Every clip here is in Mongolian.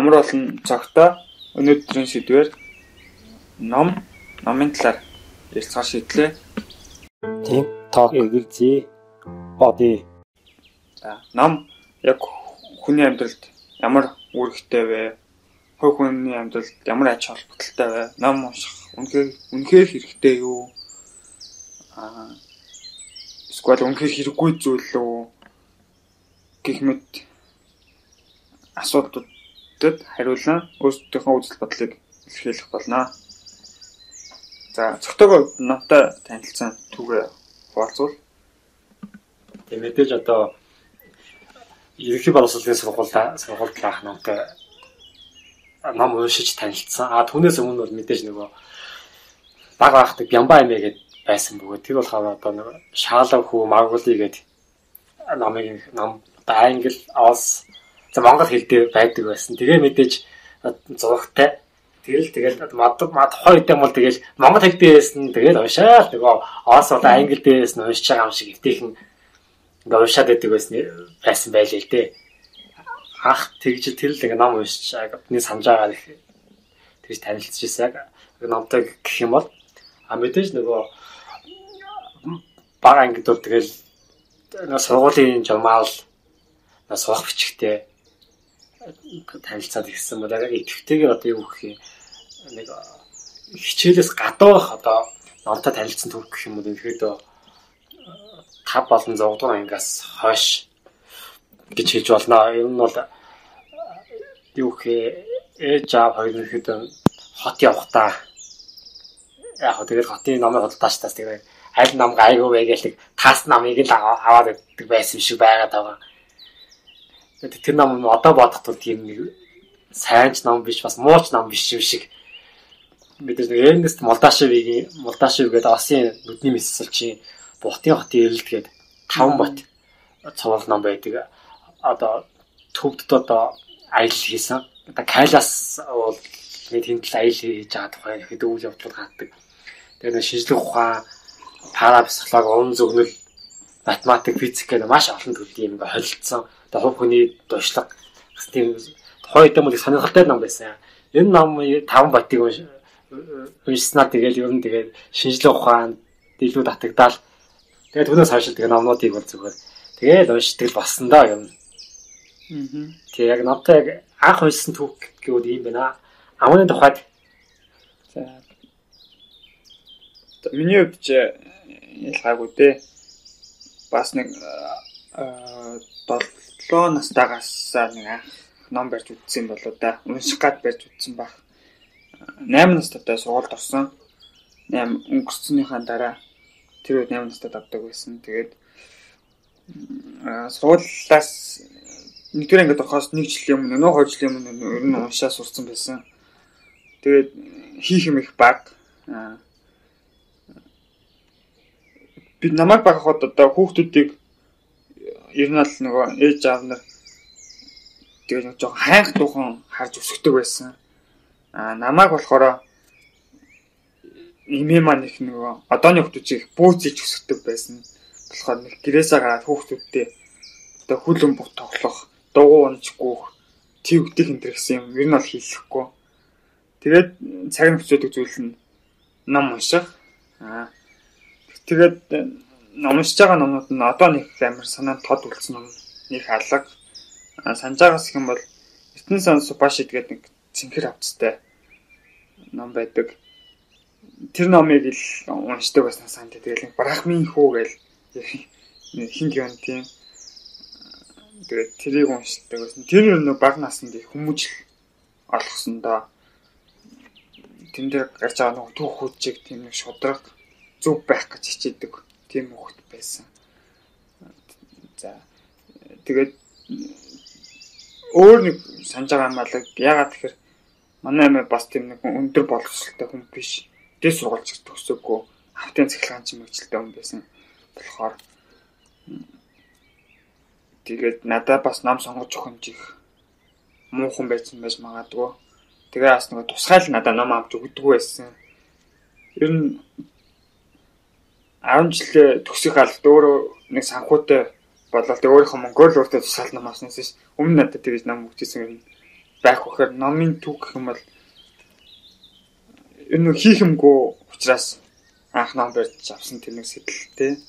Амар болон цогтой өнөөдрийн сэдвээр номын талаар ярилцахаар шийдлээ. Тийм тоо эгэлзээ бодъё. За ном яг хүний амьдралд ямар үр өгтэй вэ? Хувь хүний амьдралд ямар ач холбогдолтой вэ? Ном унших үнэхээр хэрэгтэй юу? Эсвэл үнэхээр хэрэггүй зүйл үү? Гэх мэт асуултуудад хариулан өөрсдийнхөө үзэл бодлыг илэрхийлэх болно. За зөвхөн номтой танилцсан түүгээ хуваалцвал тийм мэдээж одоо ерөнхий боловсролын сургуульд анх номтой ном уншиж танилцсан. Түүнээс өмнө бол мэдээж нөгөө баг багт Бямба эмээ гэдэг байсан бөгөөд тэр болохоор одоо нэг шаалав хүү магуулий гэдэг ном англи ос Монгол хэлтэй байдаг байсан. Тэгээ мэдээж зургтай. Тэгэл мад хоёудаа бол тэгэл Монгол хэлтэй байсан. Тэгэл уншаал нөгөө ос одоо англид байсан уншиж байгаа юм шиг эвтэйхэн нөгөө уншаад байдаг байсан байлээ л дээ. Ах тэгж тэр л ном уншиж гадны санаж байгаа их тэгж танилцж байсан. Номтой гэх юм бол мэдээж нөгөө баг англид бол тэгэл нөгөө сургуулийн журмал суух бичгтэй танилцаад ирсэн бол яг идэвхтэйгээр одоо юу гэх юм нэг хичээлээс гадуурх одоо номтой танилцсан түүх гэх юм бол ихэдөө 5 болон 6 дугаар ангиас хойш гэж хэлж болно. Ер нь бол юу гэх ээж аав хоёр ихэдөө хот явахдаа яг тэгэл хотын номын худалдаачдаас тэгээд аль нам гайгүй вэ гэж тас намыг л аваад өгдөг байсан шиг байгаад байгаа. Тэр нам одоо бодохдоо тийм нэг сайн ч нам биш бас муу ч нам биш юм шиг мэдээж нэг Эрнест Молдашев гэдэг Осын нүдний мэссэлчийн Бутын хотын ирэлтгээд 5 бот цувал нам байдаг. Одоо төвд одоо аялал хийсэн. Одоо Кайлас бол нэг тэнцэл аялал хийж байгаа тухай ихэд үйл явдлууд гардаг. Тэгээд нэг шинжлэх ухаан, пара психологи, уран зөгнөл, математик, физик гэдэг маш олон төрлийн юм холилдсон. Тэгээ хувь хүний дуршлаг тийм тухайн үед мөлийг сонирхолтой ном байсан. Энэ ном 5 батыг уншсанаа тэгэл ер нь тэгээд шинжлэх ухаанд илүү татагдаал. Тэгээд түүнээс хойш тэгээд номнуудыг бол зүгээр тэгээд уншдаг болсон доо юм. Тэгээ яг номтой анх уншсан түүх гэвэл ийм байна. Амны тухайд. За. Миний хувьд ялгаагүй дээ. Бас нэг 7 настайгаас нэг анх ном барьж үтсэн болоо да. Унших гад барьж үтсэн баг. 8 настайдаа сургуульд орсон. 8 өнгөрцөнийхаа дараа тэр үед 8 настайд авдаг байсан. Тэгээд сургуулиас нэгдүгээр ангид орохоос 1 жилийн өмнө, 2 жилийн өмнө ер нь уншаа сурсан байсан. Тэгээд хийх юм их баг. Бид намайг баг хот одоо хүүхдүүдийг ер нь л нөгөө ээж аав нар тэгээд нэг жоохон хайх дуухан харж өсгдөг байсан. Намайг болохоор имээ маань их нөгөө одооны хүүхдүүдийг бүүзэж өсгдөг байсан. Болохоор нэг гэрээсээ гараад хүүхдүүдтэй одоо хүлэн бүх тоглох, дугуй унж гүөх, төвдөх энэ гэсэн юм ер нь л хийлэхгүй. Тэгээд цаг нөхцөлөд зүйл нь ном унших. Тэгээд номсож байгаа номууд нь одоо нэг амар санаанд тод үлдсэн юм. Нэг алга. Санжаагаас хэм бол Эрдэнэ сан Супашид гэдэг нэг цэнхэр авцтай ном байдаг. Тэр номыг л уншдаг байсан санаа. Тэгээл Брахмын хүү гэж хинт юм тийм. Тэгээд тэрийг уншдаг байсан. Тэр нь баг насанд их хүмүүжил олгосон доо. Тэн дээр гарч байгаа нэг түүхүүдийг тийм нэг шудраг зүг байх гэж хичээдэг. Тийм хөхт байсан. За тэгээд өөр нэг санаж байгаа юм алаг ягаад тэгэхээр манай амиа бас тийм нэг өндөр боловсролтой хүн биш. Дээд сургуульч төгсөөгөө автын цахилгаан ч мэргэжилтэй хүн байсан. Болохоор тэгээд надад бас нам сонгож өгөх юм их муухан байсан байж магадгүй. Тэгээд бас нэг тусгайл надад нам авч өгдөггүй байсан. Ер нь 10 жилээ төгсөх алд өөрөө нэг санхүүтэй болоод өөрийнхөө мөнгөөр л өөртөө тусгаал нам авсан юм шээ. Өмнө надад тэгж нам өгчээсэн юм байх бохоор номын түүх гэх юм бол энэ хийхэмгүй учраас анх ном барьж авсан тэмэг сэтгэлтэй.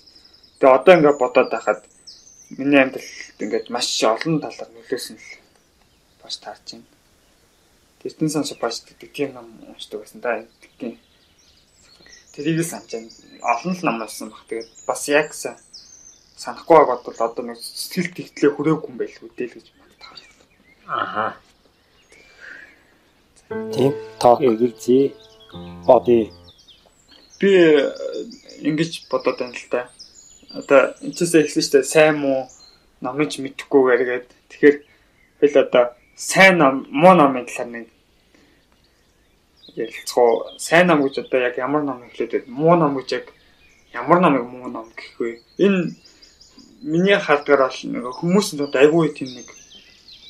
Тэгээ одоо ингээд бодоод байхад миний амьдрал ингээд маш олон талаар нөлөөсөн л бас таарч байна. Тэртэн сан супаст гэдэг тийм ном уншдаг байсан да. Тэрийг л санаж олон л ном уншсан баг. Тэгээд бас яг санахгүй байгаад бол одоо нэг сэтгэл тэгтлээ хүрээгүй юм байлгүй дээ л гэж боддог. Аха. Тийм тоо эгэрзээ. Боди. Би ингэж бодоод байна л да. Одоо энэ ч гэсэн штэ сайн муу номж мэдхгүйгээр гээд тэгэхээр хэл одоо сайн ном муу номын талаар нэг ярилцгаа. Сайн ном гэж одоо яг ямар ном хэлээд байна? Муу ном гэж яг ямар номыг муу ном гэх вэ? Энэ миний хардгаар бол нэг хүмүүсийн тоо айгүй тийм нэг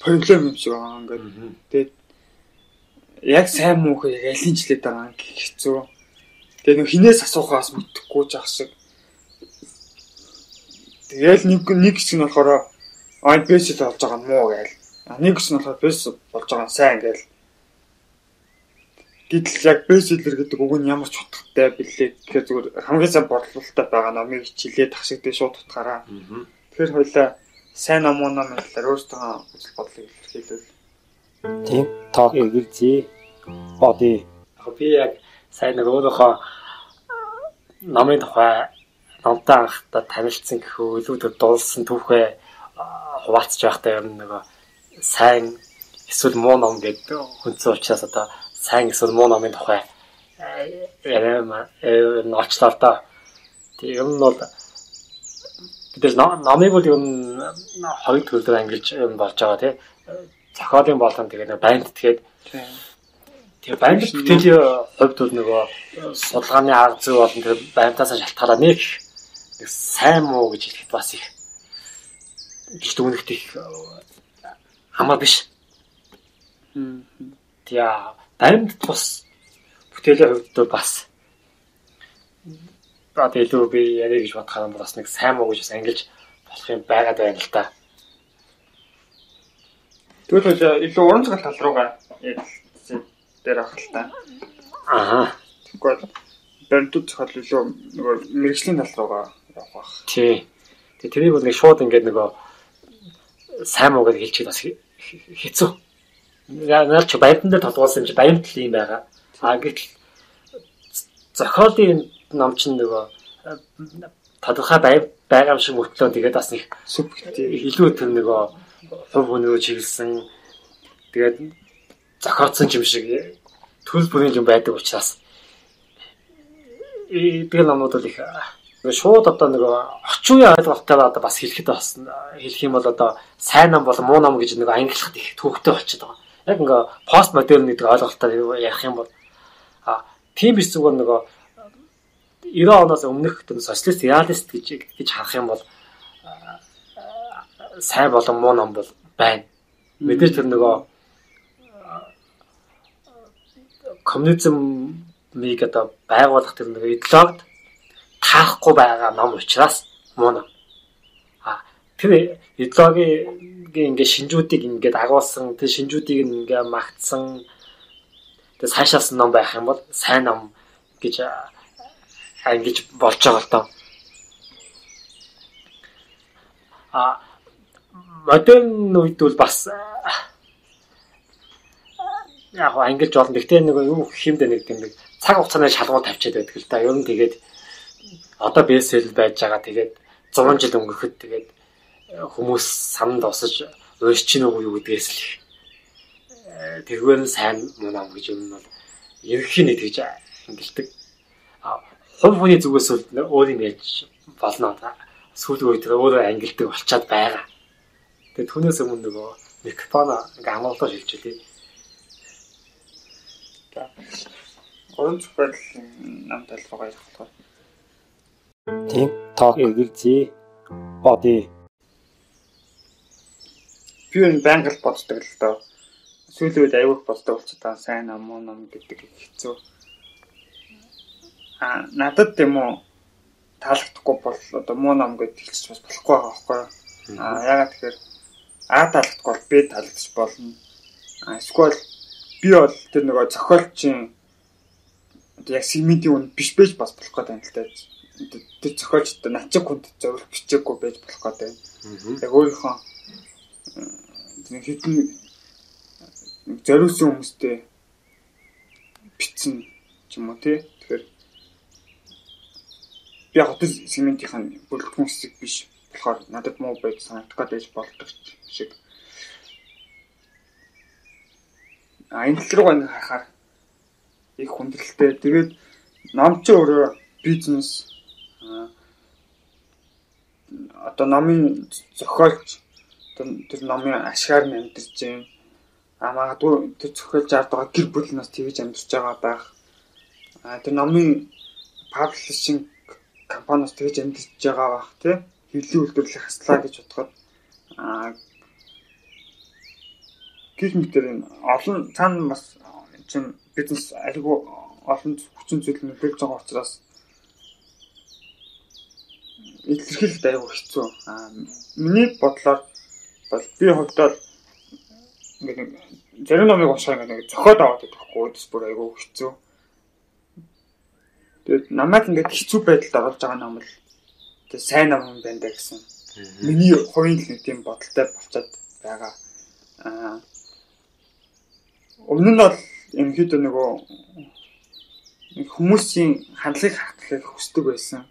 проблем юм шиг байгаа ингээд. Тэгээд яг сайн муу хэ яг алинчлээд байгаа гэх хэцүү. Тэгээ нөх хинээс асуухаас мэдхгүй жах шиг. Тэгээл нэг хэсэг нь болохоор айн бэсэл болж байгаа муу гээл. Нэг хэсэг нь болохоор бэс болж байгаа сайн гээл. Гэтэл яг бэсэлэр гэдэг үг нь ямар ч утгатай билээ. Тэгэхээр зүгээр хамгийн сайн бодлолтой байгаа номыг хичээлээд ах шиг дэ шууд утгаараа. Тэгэхээр хоёлаа сайн ном уу ном хэлээр өөртөө үзэл бодлыг илэрхийлвэл тийм тоо эгэрзээ боди. Би яг сайн нэг өөрийнхөө намын тухай намтай анхдаа танилцсан гэхүү илүү дуулсан түүхээ хуваалцж байхдаа ер нь нэг сайн эсвэл муу ном гэдэг хүнцэн учраас одоо сайн эсвэл муу номын тухай ночлоо та. Тийм ер нь бол бидээс намыг бол ер нь хоёр төрлөөр ангилж болж байгаа тийм. Зохиолын болон тэгээ нэг банд тэгээд тэгээ банд бүтэлийн хувьд бол нөгөө судалгааны арга зүй болон тэгээ бантаас шалтгаалаа нэг сайн муу гэж хэлэхэд бас их их дүгнэлт их хамаа биш. Тийә банд тус бүтэлийн хувьд бас бат илүү би ярэ гэж бодох юм бол бас нэг сайн муу гэж ангилж болох юм байгаад байна л та. Тэгвэл илүү уран зохиол тал руугаа дээр ахалтаа. Аа. Тэгвэл бантууд зохиол илүү нөгөө мэргэжлийн тал руугаа явах байх. Тий. Тэгээ тэрийг бол нэг шууд ингээд нөгөө сайн муугаар хэлчих бас хэцүү. Яагаад ч бантан дээр толгоолсон юм чи баян тал юм байгаа. Аа гэтэл зохиолын ном чинь нөгөө тодорхой байгаа юм шиг мөртлөө тэгээд бас нэг субъектив илүү тэр нөгөө хувь өнөө чиглэсэн тэгээд зохиоцсон юм шиг төрөл бүрийн юм байдаг учраас тэгэл намууд бол их шууд одоо нэг очуу ойлголттой одоо бас хэлэхэд болсон хэлэх юм бол одоо сайн ном болон муу ном гэж нэг ангилахад их төвөгтэй болчиход байгаа. Яг ингээ пост модерн гэдэг ойлголтоор ярих юм бол тийм биш зүгээр нэг 90 оноос өмнөх социалист реалист гэж харах юм бол сайн болон муу ном бол байна. Мэдээж тэр нөгөө коммунизмыг одоо байгуулах тэр нөгөө идеологид таахгүй байгаа ном учраас муу ном. Тэр идеологийн ингээ шинжүүдийг ингээд агуулсан, тэр шинжүүдийг ингээ магтсан тэр сайшаасан ном байх юм бол сайн ном гэж ангиж болж байгаа л доо. Модерн үед бол бас яг ангилж болно. Гэхдээ нэг юу хэмдэ нэг юм нэг цаг хугацааны шалгуур тавьчаад байдаг л да. Ер нь тэгээд одоо бэсэл байж байгаа. Тэгээд 100 жил өнгөрөхөд тэгээд хүмүүс санд осож уурчин уу юу гэдгээс л тэргээр нь сайн муу ном гэж юм бол ерөнхийн нэг гэж ангилдаг. Хувь хүний зүгээс өөр юм яаж болно. Сүүлгүй үед өөрөө ангилдаг болчиход байгаа. Тэгээд түүнээс өмнө нөгөө микрофон ингээ амгалаа шилжүүлээ. За. Уран зохиол нам талбайгаа ярих болохоор. Тийм тоо эгэрзээ боди. Би энэ байнгал боддог л доо. Сүүлийн үед аюул болдог болчиход байгаа сайн ном уу ном гэдэг хэцүү. Надад тийм үү таалагдахгүй бол одоо муу ном гэж хэлчих бас болохгүй байгаа байхгүй. Ягаад тэгэхээр А таалагдах бол Б таалагдах болно. Эсвэл би бол тэр нөгөө зохиолчийн яг сегментийн үн биш байж бас болох гэдэг юм л та. Тэр зохиолчд начиг хүнд зориулж бичээгүй байж болох гэдэг. Яг өөрийнхөө хитэн зориулсан хүмүүстэй бичсэн юм уу тий. Тэгэхээр би яг тэр сегментийн бүрэлдэхүүн хэсэг биш болохоор надад муу байж санагдах гэж болдог шиг. Аянт руу гань харахаар их хүндрэлтэй. Тэгээд ном чи өөрөө бизнес одоо номын зохиолч тэр номын ашгаар амьдарч юм. Магадгүй тэр зохиолч ард байгаа гэр бүл нас тэгж амьдарч байгаа байх. Тэр номын паблишинг компаниас тэгж амьдарч байгаа байх тий. Хэвлэлийн үйлдвэрлэх хаслаа гэж бодоход гэх мэтэр энэ олон цаана бас чинь бизнес айлгүй олон хүчин зүйл нөлөөлж байгаа учраас илэрхийлэлд аюу хэцүү. Миний бодлоор бол би хувьдаа нэг зарим номыг уншаа гэдэг зөхиод аваад байхгүй үдс бүр аюу хэцүү. Тэгээд намайг ингээд хэцүү байдалд оруулж байгаа юм бол тэгээд сайн ном юм байна гэсэн. Миний хувийн л нэг тийм бодолтой болчиход байгаа. Өмнө нь бол эмхийдөө нөгөө хүмүүсийн хандлагыг хатгалыг хүсдэг байсан.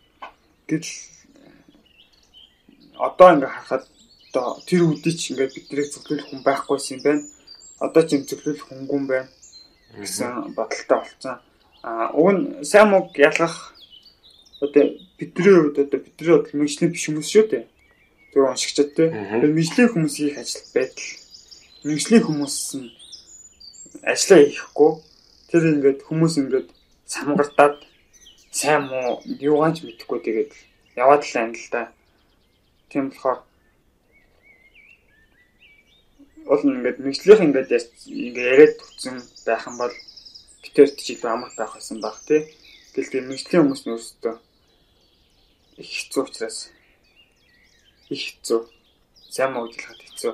Гэтэл одоо ингээ харахад одоо тэр үдий ч ингээ биднийг зөвлөх хүн байхгүйсэн юм байна. Одоо ч юм зөвлөх хүн байна гэсэн бодолтой болсон. Уг нь сайн мог ялгах одоо бидний үед одоо бидний бол мэргэжлийн биш хүмүүс шүү дээ. Тэр уншигчд те. Тэр мэргэжлийн хүмүүсийн ажил байдал мэргэжлийн хүмүүс нь ажлаа хийхгүй тэр ингээд хүмүүс ингээд самгартаад сайн муу юугаач мэдхгүй тэгээд яваад л байна л да. Тийм болохоор олон ингээд мэргэжлийнх ингээд яриад утсан байх юм бол битэрт жил амар байх байсан баг тий. Тэгэл мэргэжлийн хүмүүс нь өөрсдөө их хэцүү учраас их хэцүү сайн муу ажиллахад хэцүү.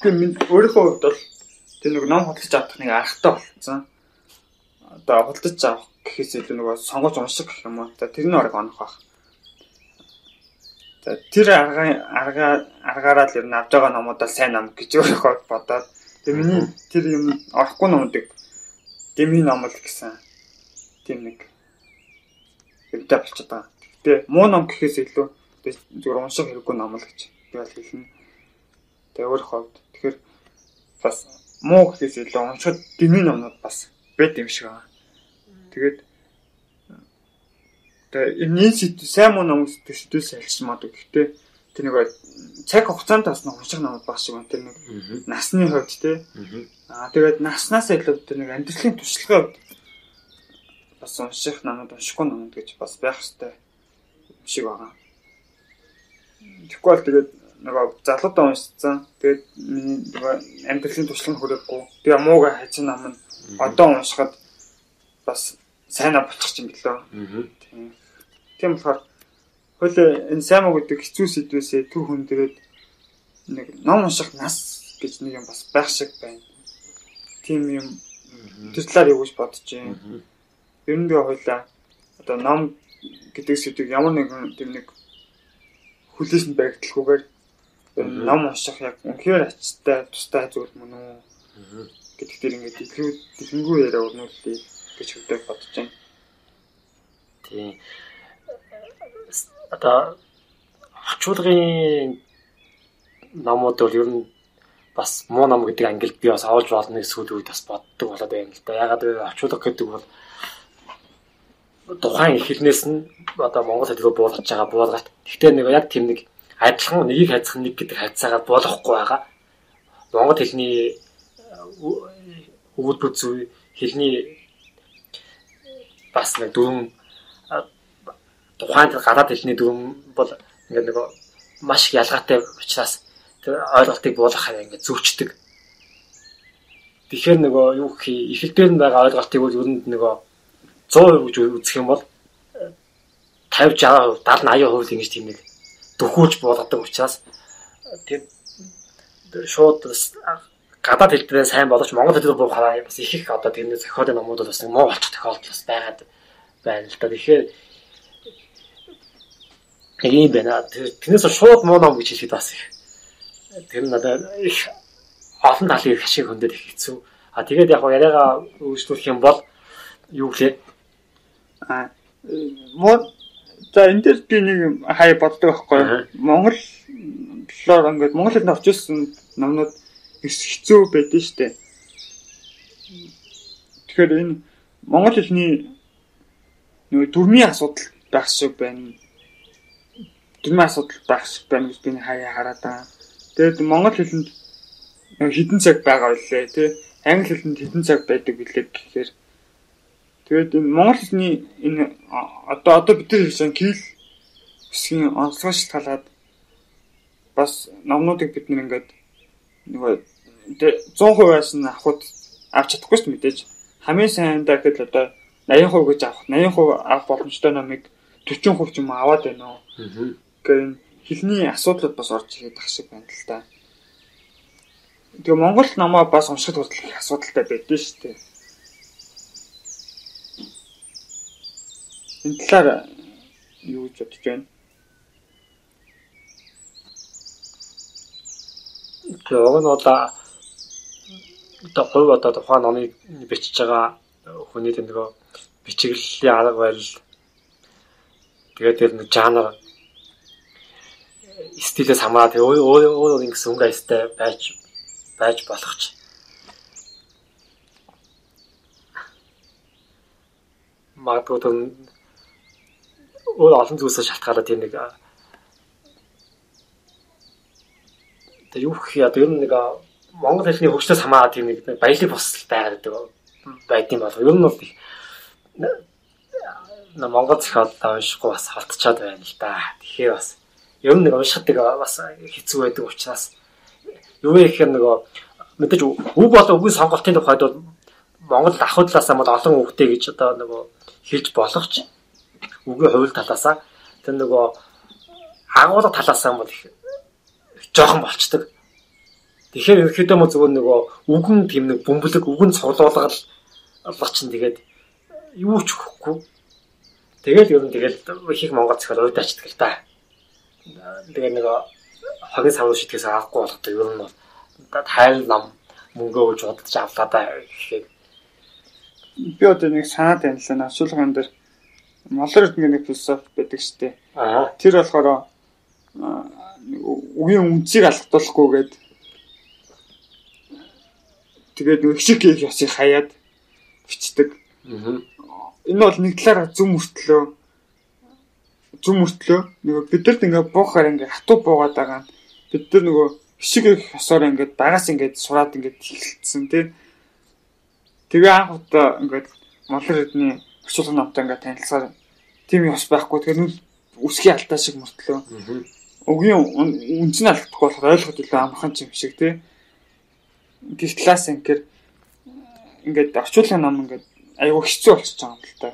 Гэхдээ минь өөрийнхөө хувьд бол тэр нэг ном худалдаж авах нэг аргатай болсон. Одоо худалдаж авах гэхээс илүү нөгөө сонгож унших гэх юм уу. Тэр нь ориг онох байх. За тэр аргаараа л ер нь авж байгаа номуудаа сайн ном гэж өөрийнхөө бодоод тэр миний тэр юм орохгүй номдыг дэмий ном л гэсэн тийм нэг хэрэгтэй болчиход байгаа. Гэхдээ муу ном гэхээс илүү зүгээр унших хэрэггүй ном л гэж би бол хэлнэ. Өөр хавд. Тэгэхээр бас муу хэлээс илүү уншихад дэмий номнууд бас бед юм шиг байна. Тэгээд энэ сайн муу ном төсдөөс альчмаад гэхдээ тэр нэг цаг хугацаанд таснах унших ном байх шиг байна. Тэр нэг насны хувьд те. Тэгээд наснаас илүү тэр нэг амьдралын туршлагын хувьд бас унших номд уншихгүй ном гэж бас байх хэрэгтэй юм шиг байна. Тэгэхгүй бол тэгээд нөгөө залуудаа уншсан. Тэгээд миний амьдралын туршлага хүрээгүй. Тэгээ муугаа хайцсан ном нь одоо уншихад бас сайнаа болчих юм билээ. Тийм. Тийм болохоор хөлөө энэ сайн муу гэдэг хэцүү сэдвээсээ төв хөндрөөд нэг ном унших нас гэж нэг юм бас байх шиг байна. Тийм юм төслөөр явуулж бодож байна. Ер нь би хөлөө одоо ном гэдэг сэдвийг ямар нэгэн тэр нэг хүлээсэн байгдалгүйгээр ном унших яг үнхээр ачтай тустай зүйл мөн үү гэдэгт ингээд илүү дэлгэнгүй яриа өрнүүлээ гэж хөдөө бодож байна. Тийм. Одоо орчуулгын номууд бол ер нь бас муу ном гэдэг ангилд би бас авалж болно гэсэн үг бас боддог болоод байна л да. Ягаад гэвэл орчуулга гэдэг бол тухайн эхлэнээс нь одоо монгол хэлээр буулгаж байгаа буулгалт. Гэхдээ нэг яг тийм нэг адилхан нэгийг хайцах нэг гэдэг хайцаагаар болохгүй байгаа. Монгол хэлний өгүүлбэр зүй хэлний бас нэг дүрм тухайн гадаад хэлний дүрм бол ингээд нэг маш их ялгаатай учраас тэр ойлголтыг буулгахаар ингээд зөрчдөг. Тэгэхээр нөгөө юу гэхий эхэлдээр нь байгаа ойлголтыг бол үүнд нөгөө 100% гэж үзэх юм бол 50, 60%, 70, 80% ингэж тийм нэг дөхүүлж буулгадаг учраас шууд гадаад хэл дээрээ сайн боловч монгол хэл дээр хараа бас их их одоо тэрний зохиолын номууд бас муу болчих тохиолдол бас байгаад байна л да. Тэгэхээр ийм байна. Тэрнээс шууд муу ном гэж хэлэхэд бас их тэр нь надад их олон талын их шиг хөндөд их хэцүү. А тэгээд яг яриагаа үйлчлүүлэх юм бол юу гэхээр муу за энэ дээр би нэг хай боддог байхгүй. Монголоор ингээд монгол хэлд орж ирсэн номнууд хэцүү байдаг шүү дээ. Тэгэхээр энэ монгол хэлний нөө дүрмийн асуудал байх шиг байна. Дүрмийн асуудал байх шиг байна гэж би хаяа хараад. Тэгээд монгол хэлэнд хідэн цаг байгаа үлээ тий. Англи хэлэнд хідэн цаг байдаг билээ гэхээр тэгээд энэ монгол хэлний энэ одоо бид нар хэлсэн кил хэсгийн онцгой шалтгаалаад бас номнуудыг бид нэр ингээд нөгөө 100%-аас нь авахд авч чадахгүй шүү мэдээж. Хамгийн сайндаа гэхэл одоо 80% гэж авах 80% авах боломжтой номыг 40% ч юм аваад байна уу. Гэхдээ хэлний асуудлууд бас орж ирээд тах шиг байна л да. Тэгээ монгол номоо бас уншихад хүртэл их асуудалтай байдэн шүү дээ. Энэ талаар юу гэж бодож байна? Тэгвэл одоо хувь одоо тухайн номыг бичиж байгаа хүний нөгөө бичиглэлийн арга барил тэгээд тэр нэг жанр стилээс хамаарат өөр ингэ сүнгээстэй байж болох ч магадгүй өөр олон зүйлсээс шалтгаалаад тийм нэг тэг юу хийх яа тэр нэг монгол хэлний хөгжлөөс хамаарат тийм нэг баялаг босл байгаад байдсан болов. Ер нь бол их монгол зохиолоо уншихгүй бас халтчаад байна л да. Тэгэхээр бас ер нь нэг уншихдаг бас хэцүү байдаг учраас юу вэ гэхээр нөгөө мэдээж үг болон үгийн сонголтын тухайд бол Монгол ахуй талаасаа мод олон үгтэй гэж одоо нөгөө хэлж болох ч үгийн хувь талаасаа тэр нөгөө агуулга талаасаа бол их жоохон болчдөг. Тэгэхээр ерөнхийдөө мод зөвхөн нөгөө үгэн тийм нэг бөмбөлөг үгэн цуглуулгал олгоч нь тэгээд юу ч өгөхгүй. Тэгэл ер нь тэгэл их Монгол зохиол уйдаачдаг л та. Тэгээд нөгөө хагийн савруу шитгэсээ авахгүй болгодог ер нь бол тайл нам мөнгөө гэж бодож авлаа да гэхээр би одоо нэг санаа танилаа насуулган дээр молор гэдэг философи байдаг штэ. Тэр болохоор үгийн үнцийг алдуулахгүйгээд тэгээд нэг шиг их ясыг хаяад бичдэг. Энэ бол нэг талаараа зүм мөртлөө нөгөө бидэрт ингээ буухаар ингээ хатуу буугаад байгаа. Бид нар нөгөө шиг их ясаар ингээ дагаас ингээ сураад ингээ хилэлцсэн тий. Тэгээ анх удаа ингээд молор эдний орчуулгын номтой ингээд танилцсаар тийм ёс байхгүй. Тэгээ нүл үсгийн алдаа шиг мөртлөө. Үгийн үнцний алдахгүй болохоор ойлгоход илүү амархан юм шиг тий. Гэх талаас ингээр ингээд орчуулгын ном ингээд айгүй хэцүү болчихж байгаа юм л та.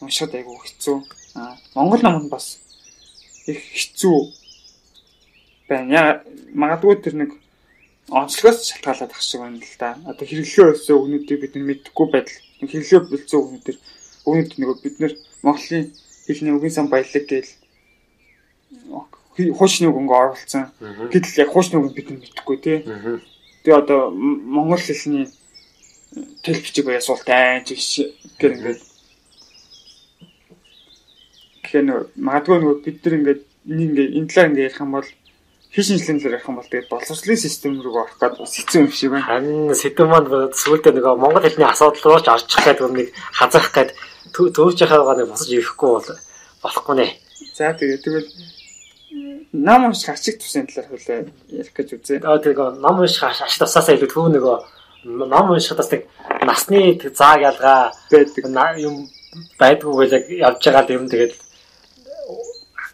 Уншихад айгүй хэцүү. Монгол ном нь бас их хэцүү байна. Магадгүй тэр нэг онцлогоос шалтгаалаад ах шиг байна л да. Одоо хэрэглээ өсөө өгнүүдийг бид нар мэдхгүй байдал. Хэрэглээ бэлцээ өгнүүд нөгөө бид нар Монголын хэлний үгийн сан баялаг гэж хуучны үг ингээ оролцсон. Гэтэл яг хуучны үг бид нар мэдхгүй тий. Тэгээ одоо монгол хэлний тэл бичиг бая суултай гэж ингээ тэгэхээр магадгүй нөгөө бид нар ингээ энэ талаар ингээ ярих юм бол хичнээнээр ярих юм бол тэгээд боловсролын систем рүү орох гэдэг бас хэцүү юм шиг байна. Харин сэдв маань сүүлдээ нөгөө монгол хэлний асуудал руу ч орчих гэдэг нэг хазах гэдэг төржийнхаагаа нэг босож ирэхгүй бол болохгүй нэ. За тэгвэл нам унших ашиг тусын талаар хөлөө ярих гэж үзье. Тэгээд нам унших ашиг тусаасаа илүү төв нөгөө нам уншихтаас нэг насны зааг ялгаа байдаг юм байдгүй л явж байгаа л юм тэгээд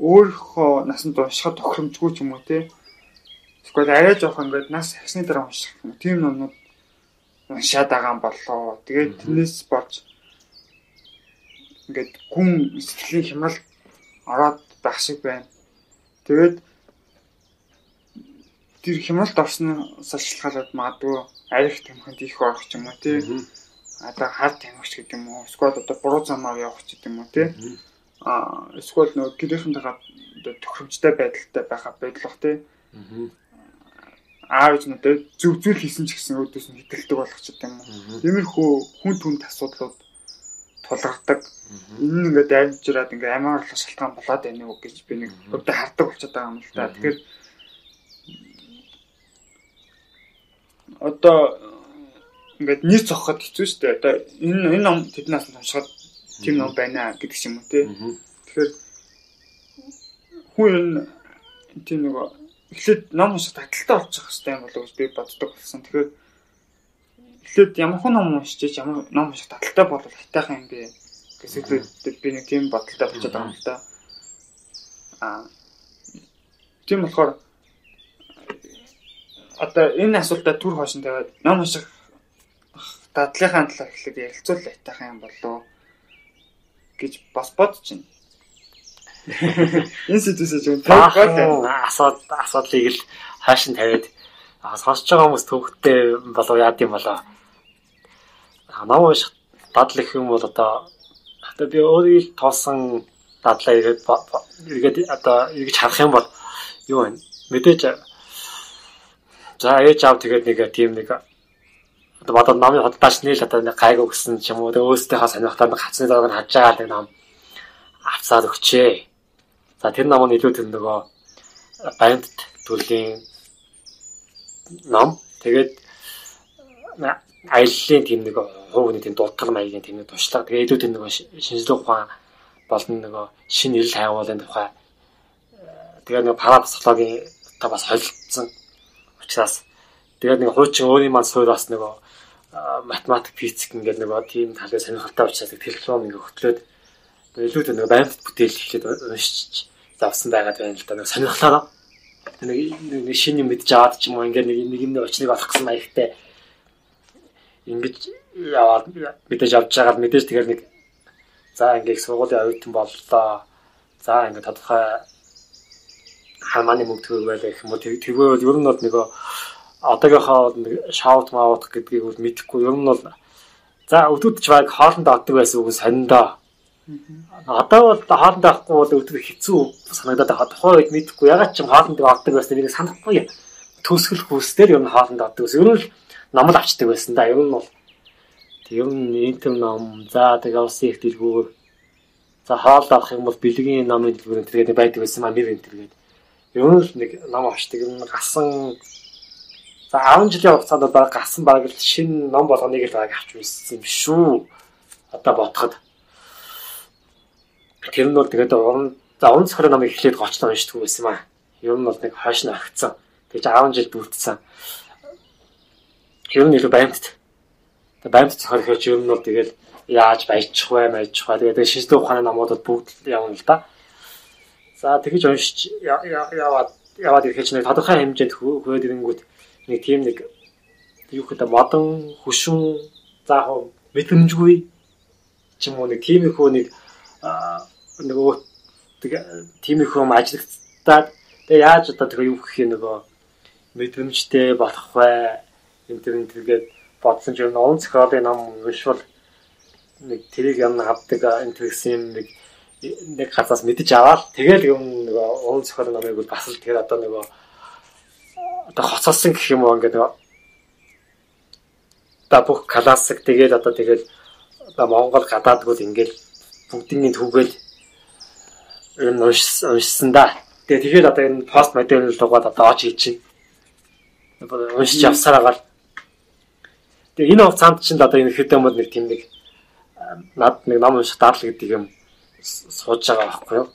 өөрийнхөө насанд уншихад тохиромжгүй ч юм уу те. Эсвэл арай жоох ингээд нас хасны дараа унших юм. Тийм номнууд уншаад байгаа юм болоо. Тэгээд тэрнээс болж ингээд гүн сэтгэлийн хямрал ороод байх шиг байна. Тэгээд тэр хямралд орсноос ашиглахад магадгүй арих тамхинд их орох ч юм уу те. Одоо хар тамхич гэдэг юм уу? Эсвэл одоо буруу замаар явах ч гэдэг юм уу те. Эсвэл нөгөө гэрийнхэн дээр одоо тохиромжтой байдалтай байхад байдлах те. Аавч надад зөв зүйл хийсэн ч гэсэн өөдөөс нь хэтэлдэг болох ч гэдэг юм уу. Тиймэрхүү хүн түнд асуудлууд тулгардаг. Энэ ингээд амжираад ингээд амар болох шалтгаан болоод байна уу гэж би нэг өөртөө хардаг болчиход байгаа юм л та. Тэгэхээр одоо ингээд нийт зогхоход хэцүү шүү дээ. Одоо энэ ном тэдний насанд уншихад тийм ном байна гэдэг ч юм уу тий. Тэгэхээр хүн тийм нэг эхлээд ном унших таталтай болчих хэвээр юм болов уу гэж би боддог болсон. Тэгэхээр эхлээд ямар хон ном уншиж, ямар ном унших таталтай бол хайтайхан юм бэ гэсэн би нэг тийм бодолтой болчиход байгаа юм л та. Тийм болохоор одоо энэ асуултаа түр хоошин тавиад ном унших дадлынхаа талаар хэлээд ярилцуул айтайхан юм болоо гэж бас бодож байна. Энэ сэтгүүсээ зөв таагаад асуудлыг л хааш нь тавиад сонсож байгаа хүмүүс төвхтэй болов яад юм болоо. Ном унших дадл гэх юм бол одоо би өөрийг тоосон дадлаа иргэд одоо эргэж харах юм бол юу вэ? Мэдээж за ээж аав тэгээд нэг тийм нэг одоо батал намын худалдаач нийл одоо нэг гайг өгсөн ч юм уу өөстөөхөө сонирхтаад хацны зураг нь хаж байгаа нэг нам авцаад өгчээ. За тэр нам нь илүү тэр нөгөө банд төрлийн нам. Тэгээд аяллалын тийм нэг хувийн тийм дутгал маягийн тийм нэг туршлага. Тэгээд илүү тэр нөгөө шинжилгээ ухаан болон нөгөө шинэ ирэл хайгуулын тухай. Тэгээд нөгөө парапсихологийн та бас холилдсон учраас тэгээд нэг хуучин өөрийн маань суурь бас нөгөө математик, физик ингээд нөгөө тийм талын сонирхолтой учраас диплом ингээ хөтлөөд илүү тэ нэг байнт бүтээл хийхэд уншиж завсан байгаад байна л да. Нэг сонирхлоо нэг шинэ юм мэдж аваад ч юм уу ингээ нэг очныг олох гэсэн маягтай ингэж яваад мэдээж авч байгаа л мэдээж тэгэхээр нэг за ингээ их сургуулийн оюутан боллоо. За ингээ тодорхой хамааны мөнгө төгөөл гэх юм уу тэгвэл ер нь бол нөгөө одоогийнхоо шаут маут гэдгийг бол мэдэхгүй. Ер нь бол за өдөрч байг хоолндоо оддаг байсан үгүй сониндоо. Одоо бол хоолндоо авахгүй бол өдөр хэцүү санагдаад байгаа. Тухайн үед мэдэхгүй. Ягаад ч юм хоолндоо оддаг байсан нэг санахгүй. Төсгөл хүсдээр ер нь хоолндоо оддаг. Ер нь л намал авчдаг байсан да. Ер нь бол ер нь энэ ном за тэгээ ус их дэлгүүр. За хоол авах юм бол бэлгийн намын дэлгүүр гэдэг байдаг байсан маа мэр энэ гэдэг. Ер нь л нэг нам авчдаг. Ер нь гасан за 10 жилийн хугацаанд баг гарсан баг л шинэ ном болгоныг л авч үзсэн юм шүү. Одоо бодоход тэр нь бол тэгээд уран зохиолын номыг эхлээд гоцлоо уншдаг байсан юм аа. Ер нь бол нэг хойш нь агцсан. Тэгж 10 жил бүрдсэн. Ер нь илүү баймт. Тэгээд баймт зохиолч ер нь бол тэгээд яаж баяжчих вэ, маяжчих вэ. Тэгээд шинжлэх ухааны номуудад бүгд явна л да. За тэгж уншиж яваад ирэхэд нэг тодорхой хэмжээнд хөөд ирэнгүүт нэг тийм нэг юу гэдэг модон хөшүүн заахуу мэдрэмжгүй ч юм уу нэг тийм их хөө нэг нөгөө тийм их хөө ажлагдаад тэгээ яаж одоо тэгээ юу гэх юм нөгөө мэдрэмжтэй болох вэ интернетгээд бодсон ч юм уу цохиолын нам вишвал нэг тэрийг юм авдаг интернетсэн нэг хацаас мэдж аваад тэгээл юм нөгөө уун цохиолын намыг бол бас л тэгээ одоо нөгөө одоо хоцолсон гэх юм уу ингээд нөгөө та бүх классик тэгээд одоо тэгэл одоо Монгол гадаадгууд ингээд бүгднийг түгэл ер нь уншсан да. Тэгээд одоо ер нь пост модерн дугаар одоо оч хийчих. Уншиж явсаар агаал. Тэгээд энэ хугацаанд чинь одоо энэ хэдэн мод нэг тийм нэг над нэг ном унших дадал гэдэг юм сууж байгаа байхгүй юу?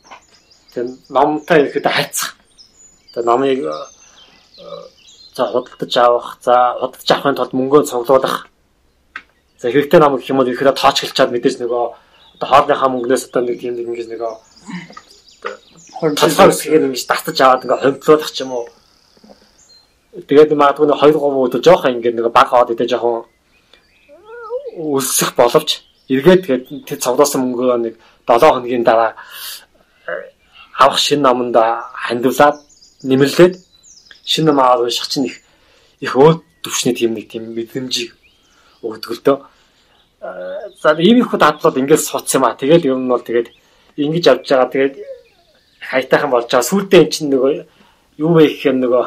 намтай ихэд хайцах. Тэ намыг за худалдаж авах, за худалдаж авахын тулд мөнгөө цуглуулах. За хэрэгтэй нам гэх юм бол ихээр тоочглчаад мэдээж нөгөө одоо хоолныхаа мөнгнөөс одоо нэг тийм нэг ингэж нөгөө хөрөнгө ингэж татаж аваад ингээ хөвдлүүлэх ч юм уу. Тэгээд магадгүй 2-3 өдөр жоохон ингэ нэг баг хаад идэ жоохон өсөх боловч эргээд тэгээд цуглуулсан мөнгөө нэг 7 хоногийн дараа авах шинэ наманд хандуулаад нэмэрлээд шинэ нам аваад унших чинь их өөр төвшний тийм нэг тийм мэдрэмжийг өгдөг л дөө. За ийм их худадлууд ингээд сууц юм аа. Тэгэл юм нь бол тэгээд ингэж авч байгаа тэгээд хайтайхан болж байгаа. Сүүлдээ энэ чинь нөгөө юу вэ гэх юм нөгөө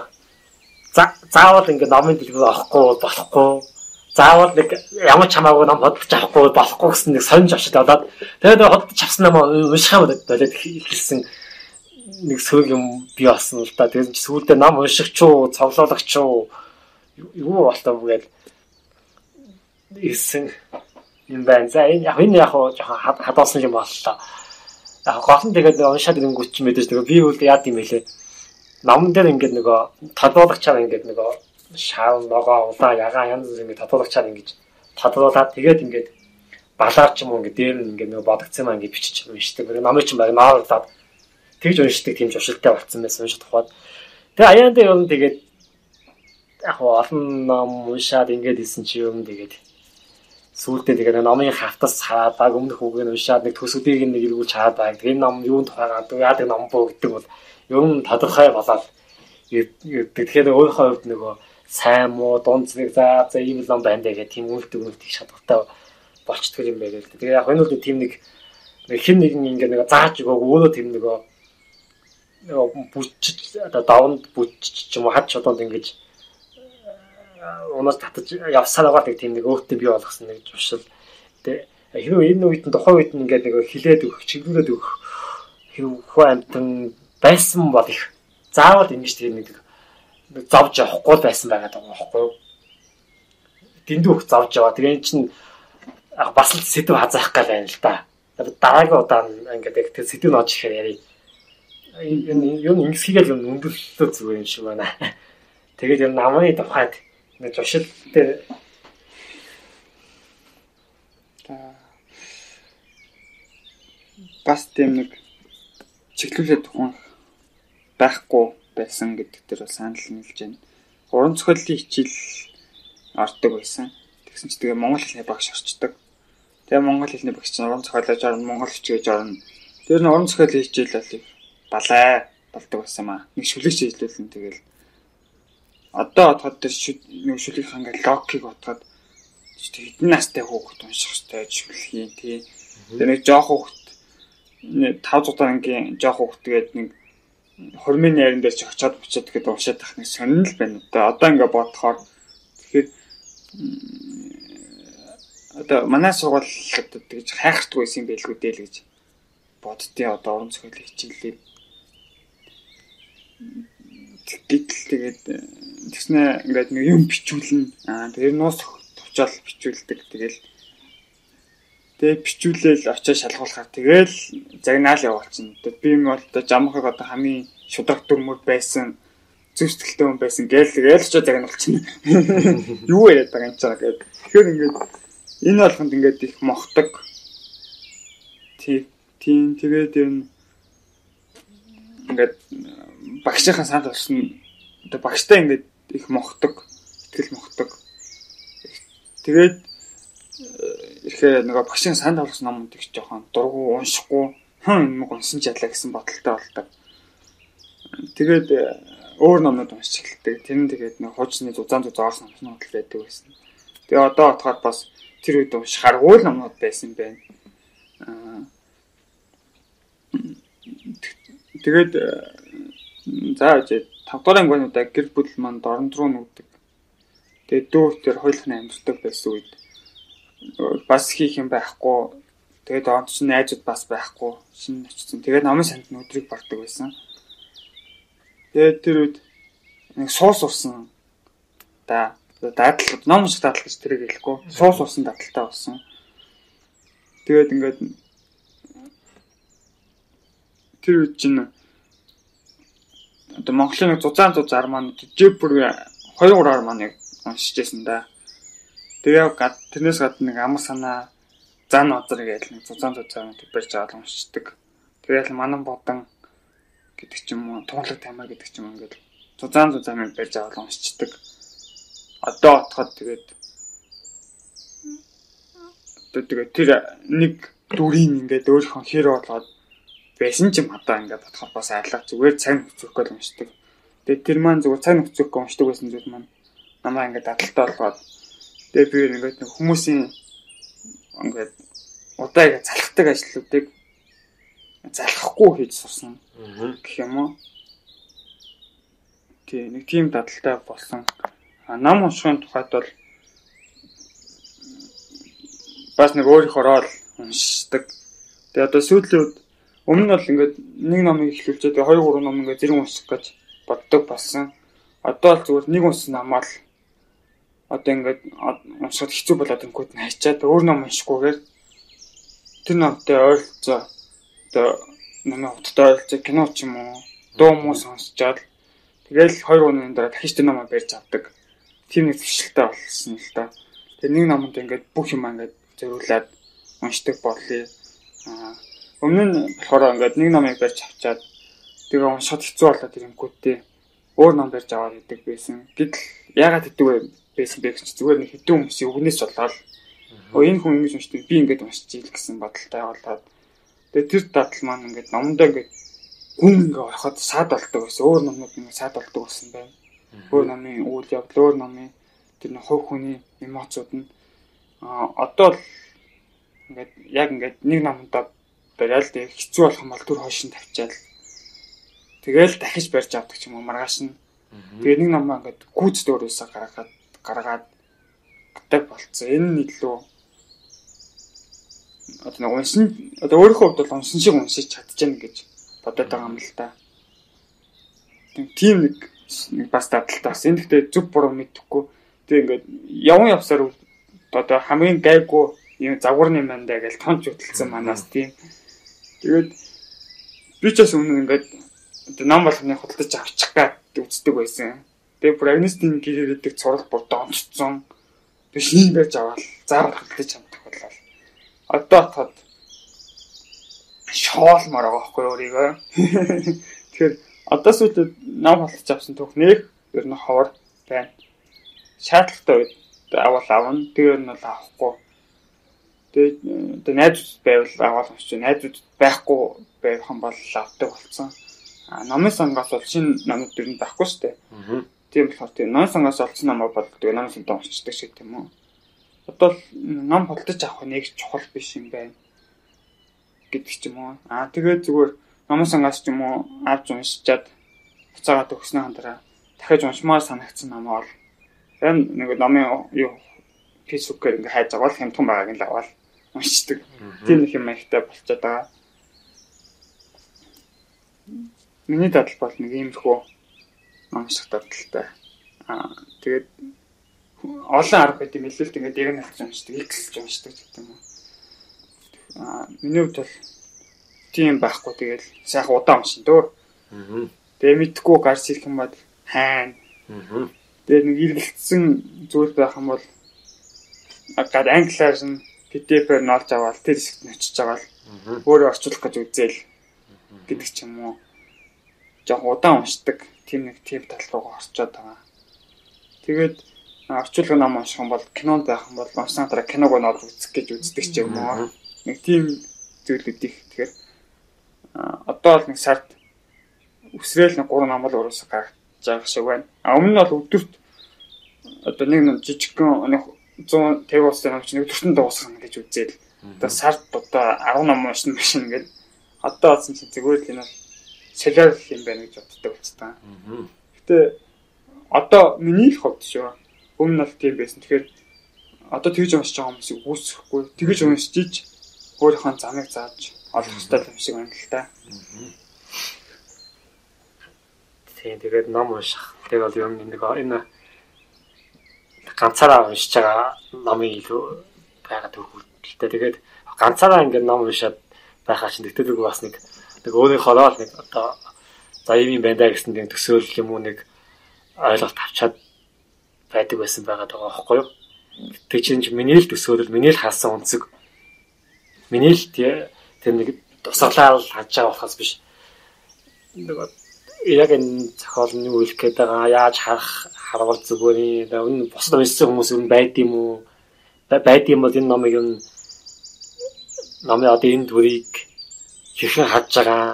заавал ингээд намын дэлгүүр авахгүй болохгүй. Заавал нэг ямар ч хамаагүй нам бодлож авахгүй болохгүй гэсэн нэг сонж авчид болоод тэгээд бодож авсан нам унших юм болоод хэлсэн нэг сөрөг юм би болсон л та. Тэгсэн чи сүүлдээ нам унших ч уу, цоглуулах ч уу юу болтов гээд ийсэн юм байна. За энэ яг жоохон хадуулсан юм боллоо. Яг гол нь тэгээд уншаад ирэнгүүт ч мэдээж нөгөө би үл яад юм хэлээ. Намн дээр ингээд нөгөө тодруулагчаар ингээд нөгөө шаав ногоо улаа ягаа янз бүр ингээд тодруулагчаар ингээд тодруулаад тэгээд ингээд балаарч юм уу ингээд дээр нь ингээд нөгөө бодгцсан маа ингээд бичиж уншдаг. Гэр намын ч баг нааруулаад тэгж уншдаг тийм зуршилтай болсон байсан шүү тухайд. Тэгээ аяанда юу нэг тэгээд яг олон нам уншаад ингээд хэлсэн чи юм тэгээд сүүлдээ тэгээд номын хавтас хараад баг өмнөх үгээр уншаад нэг төсөлийг нэг эргүүлж хараад баг. Тэгээд нам юунд тухайгаа яадаг ном боо гэдэг бол юм тодорхой болоод тэгэхээр өөрийнхөө хувьд нөгөө сайн муу дунд зэрэг за ийм л юм байна даа гэх тийм үлдэх шалтгаантай болчтгол юм байгаад л. Тэгээ яг энэ үед тийм нэг хин нэг ингээ нэг зааж өгөөг өөрөө тийм нөгөө бүжиж одоо давнд бүжиж ч юм уу хад чулуунд ингэж унаас татаж явсаар байгаа тийм нэг өөртөө бий болгосон нэг зуршил. Тэгээ хэрвээ энэ үед нь тухайн үед нь ингээ нөгөө хилээд өгөх чиглүүлээд өгөх хөө амтан байсан бол их заавал ингэж тийм нэг зовж явахгүй байсан байгаад байгаа байхгүй юу? Дэндүү их зовж яваа. Тэгээ энэ чинь бас л сэдв хазаах гал байна л да. Дараагийн удаа ингээд яг тэр сэдв нож ихээр ярий. Энэ юу нэгсхийгэл юм өндөрлөлтөө зүгээр юм шиг байна. Тэгээд энэ намын тухайд нэг зуршил дээр бас тийм нэг чиглүүлээд тухайн байхгүй байсан гэдэг дээр бол санал нийлж байна. Уран зохиолын хичээл ордог байсан. Тэгсэн чинь тэгээ монгол хэлний багш орчдөг. Тэгээ монгол хэлний багш чинь уран зохиолж орно, монгол хичээж орно. Тэр нь уран зохиолын хичээл бол балай болдог байсан маа. Нэг шүлэг шийдэлэн тэгэл одоо отоход тэр нэг шүлэг хангал логикийг отоход хэдэн настай хүүхэд унших ёстой шүлгийн тий. Тэр нэг жоох хүүхэд 500 ангийн жоох хүүхдгээд нэг хормын ярин дээр ч очиод буцаад гэдэг уушаад тах нэг сонирхол байна. Одоо ингээ бодохоор тэгэхээр одоо манай сургуулиуд тэгж хайхтгүй юм байлгүй дээ л гэж боддیں۔ Одоо уран зохиолын хичээлээ гэтэл тэгээд тэгснэ ингээд нэг юм бичүүлнэ. Тэр нуус товчаал бичүүлдэг. Тэгээ бичүүлэл очиж шалгуулахаар тэгэл загнаал явуулчихна. Тэгээ би юм бол одоо жамхаг одоо хамгийн шударга дүрмөр байсан зөвсөлттэй хүн байсан гээл ч загнаалчихна. Юу яриад байгаа юм чаа гэдэг. Тэгэхээр ингээд энэ болохонд ингээд их мохдог. Тийм тэгээд ер нь ингээд багшийнхаа санд болсон одоо багштай ингээд их мохдог, ихтгэл мохдог. Тэгээд ихэ нэг багшийн санд орсон намд их жоохон дургу уншихгүй энэ мөг унсан ч яла гэсэн бодолтой болдог. Тэгээд өөр номнууд уншиж эхэлдэг. Тэр нь тэгээд нэг хуучны зузаан номнууд л байдаг байсан. Тэгээ одоо отоход бас тэр үед унших аргагүй номнууд байсан байна. Тэгээд зааж 5 дугаар ангины удаа гэр бүл манд оронд руу нүгдэг. Тэгээд дүүр төр хойлохны амьддаг байсан үед бас хийх юм байхгүй. Тэгээд онд чинь найзууд бас байхгүй. Шинэ очсон. Тэгээд намын санд нүдрийг бардаг байсан. Тэгээд тэр үед нэг суус урсан. Дадал ном шиг дадал гэж тэрийг хэлэхгүй. Суус урсан дадалтай болсон. Тэгээд ингээд тэр үед чинь одоо Монголын 660 маань жив бүр 2-3 маань уншижсэн да. Тэгээ тэрнээс гадна нэг амар санаа зан одор гэдэг нэг 660 төгрөж аваад уншиждаг. Тэгээл манан бодон гэдэг ч юм уу, тунгалаг тамир гэдэг ч юм ингээд 660 барьж аваад уншиждаг. Одоо отоход тэгээд тэр нэг дүрийн ингээд өөрийнхөө хэр болоод байсан ч юм хадаа ингээд бодохоор бас айлах зүгээр цайны хөцөхгүй уншдаг. Тэгээд тэр маань зүгээр цайны хөцөхгүй уншдаг байсан зүйл маань намайг ингээд дадалтай болгоод тэгээд би ингээд хүмүүсийн ингээд удаага залхдаг ажлуудыг залхахгүй хийж сурсан гэх юм уу. Тэгээд нэг тийм дадалтай болсон. Нам уншихын тухайд бол бас нэг өөрийнхоороо уншдаг. Тэгээ одоо сүүлийн үед өмнө нь бол ингээд нэг номыг эхлүүлж байгаа 2-3 ном ингээд зэрэг унших гэж боддог болсон. Одоо л зүгээр нэг унсан намаа л одоо ингээд уншихад хэцүү болоод ингээд хайчаад өөр ном уншихгүйгээр тэр номтой ойрлцоо одоо намаа утгатай ойрлцоо кино ч юм уу дуу муу сонсчаад тэгээл 2 өдрийн дараа дахиж тэр номоо барьж авдаг. Тийм нэг зэвшилтэй болсон л да. Тэгээ нэг номонд ингээд бүх юм ингээд зориулаад уншдаг боллоо. Өмнө нь болохоор ингээд нэг номыг барьж авчаад тэгээ уншаад хэцүү болоод ирэнгүүтээ өөр ном барьж аваад идэг байсан. Гэтэл яагаад идэг вэ байсан бэ гэж зүгээр нэг хэдэн хүмүүсийн өгнөөс болоод энэ хүн ингэж уншдаг би ингээд уншиж ил гэсэн бодолтой болоод тэгээ тэр дадал маань ингээд номдоо ингээд хүн ингээд ороход саад болдог байсан. Өөр номнууд ингээд саад болдог болсон байна. Өөр намын үйл явдал, өөр намын тэр нэг хувь хүний эмоцууд нь одоо л ингээд яг ингээд нэг намтай бариад л хэцүү болох юм бол түр хойшин тавьчаал. Тэгээл дахиж барьж авдаг ч юм уу маргааш нь. Тэгээ нэг намаа ингээд гүйцэд өөрөөсөө гаргаад гэдэг болцсон. Энэ нь илүү одоо нэг уншин одоо өөрийнхөө хувьд бол уншин шиг уншиж чадчихна гэж бодоод байгаа юм л да. Тийм нэг бас дадалтай бас энэ гэхдээ зүг буруу мэдхгүй тэгээ ингээд явн явсаар одоо хамгийн гайгүй юм загварны мандаа гэж тонч хөтөлсөн манаас тийм тэгээд би ч бас өмнө ингээд одоо нам болгоны хөдөлж авчих гэдэг үздэг байсан. Тэгээ бүр агнистийн гэрээ гэдэг цурал бүр донцсон биш нэг байж аваад зар хөдөлж амтах болол. Одоо тод шоолмор байгаа байхгүй өөрийгөө. Тэгэхээр одоо сүүлд нам халтж авсан түүхнэр ер нь ховор байна. Шаардлагатай үед авал авна. Тэр нь бол авахгүй. Тэгээд найзууд байвал аваад авч чинь найзууд байхгүй байх юм бол авдаг болсон. Номын сангаас бол шинэ номууд ер нь байхгүй шүү дээ. Тийм болохоор тийм номын сангаас олсон намаа боддог. Номын сангаас олчдаг шиг тийм үү. Одоо л нам халтж авах нэг чухал биш юм байна гэдэг ч юм уу. Тэгээд зүгээр намын сангаас ч юм уу авч уншичаад буцаагаад өгснөө хандраа дахиж уншмаар санагдсан намаа бол энэ нэг намын юу фейсбүүкээр ингээ хайж аваад хямдхан байгааг нь л аваад уншдаг. Тийм их юм ихтэй болчиход байгаа. Миний дадал бол нэг иймэрхүү унших дадалтай. Тэгээд олон арга гэдэг мэлэлт ингээ дэг нь авч уншдаг, ихэлж уншдаг гэдэг юм уу. Миний хувьд бол тийм байхгүй тэгэл сайхан удаан уншин дөө. Тэгээ мэдхгүй гарч ирэх юм бол хайна. Тэгээ нэг эргэлцсэн зүйл байх юм бол гад англиар нь PDF-ээр нь олж аваад тэр хэсэгт нь очиж байгаа л өөрөө орчуулах гэж үзээл гэдэг ч юм уу. Жохон удаан уншдаг тийм нэг тип тал руу орчоод байгаа. Тэгээд орчуулга нам унших юм бол кинонд байх юм бол уншсан дараа киног нь олж үзэх гэж үздэг ч юм уу. Нэг тийм зүйлүүд их тэгэхээр одоо бол нэг сард үсрээл нэг 3 намал уруусаа гаргаж байгаа шиг байна. Өмнө нь бол өдөрт одоо нэг ном жижигхэн 150 уусан ном чинь өдөрт нь дуусгах гэж үзээл. Одоо сард одоо 10 ном унших машин гэж одоо болсон чинь зүгээр л энэ бол солиор юм байна гэж боддог болцтой. Гэтэ одоо миний л хувьд шүү. Өмнө нь бол тийм байсан. Тэгэхээр одоо тэгж уншиж байгаа хүмүүс үүсэхгүй. Тэгж уншиж өөрийнхөө замыг зааж олох ёстой юм шиг байна л да. Тэгээд ном унших. Тэг бол юм нэг энэ ганцаараа уншиж байгаа номын илүү байгаад хөвгөлтэй. Тэгээд ганцаараа ингээд ном уншаад байхаа чинь тэгтэлгүй бас нэг өөрийнхөө л нэг одоо за юм байна даа гэсэн нэг төсөөлөл юм уу нэг ойлголт авчаад байдаг байсан байгаа даа байхгүй юу. Тэг чинь миний л төсөөлөл, миний л хаасан үнцэг, миний л тэр нэг тусаглал хаж байгаа болохоос биш. Нэг яг энэ зохиолны үйлх гээд байгаа яаж харах харвал зүгээр энэ бусдад мэдсэн хүмүүс юм байд юм уу байд юм бол энэ номыг юм намын адын дүрийг хэрхэн хадж байгаа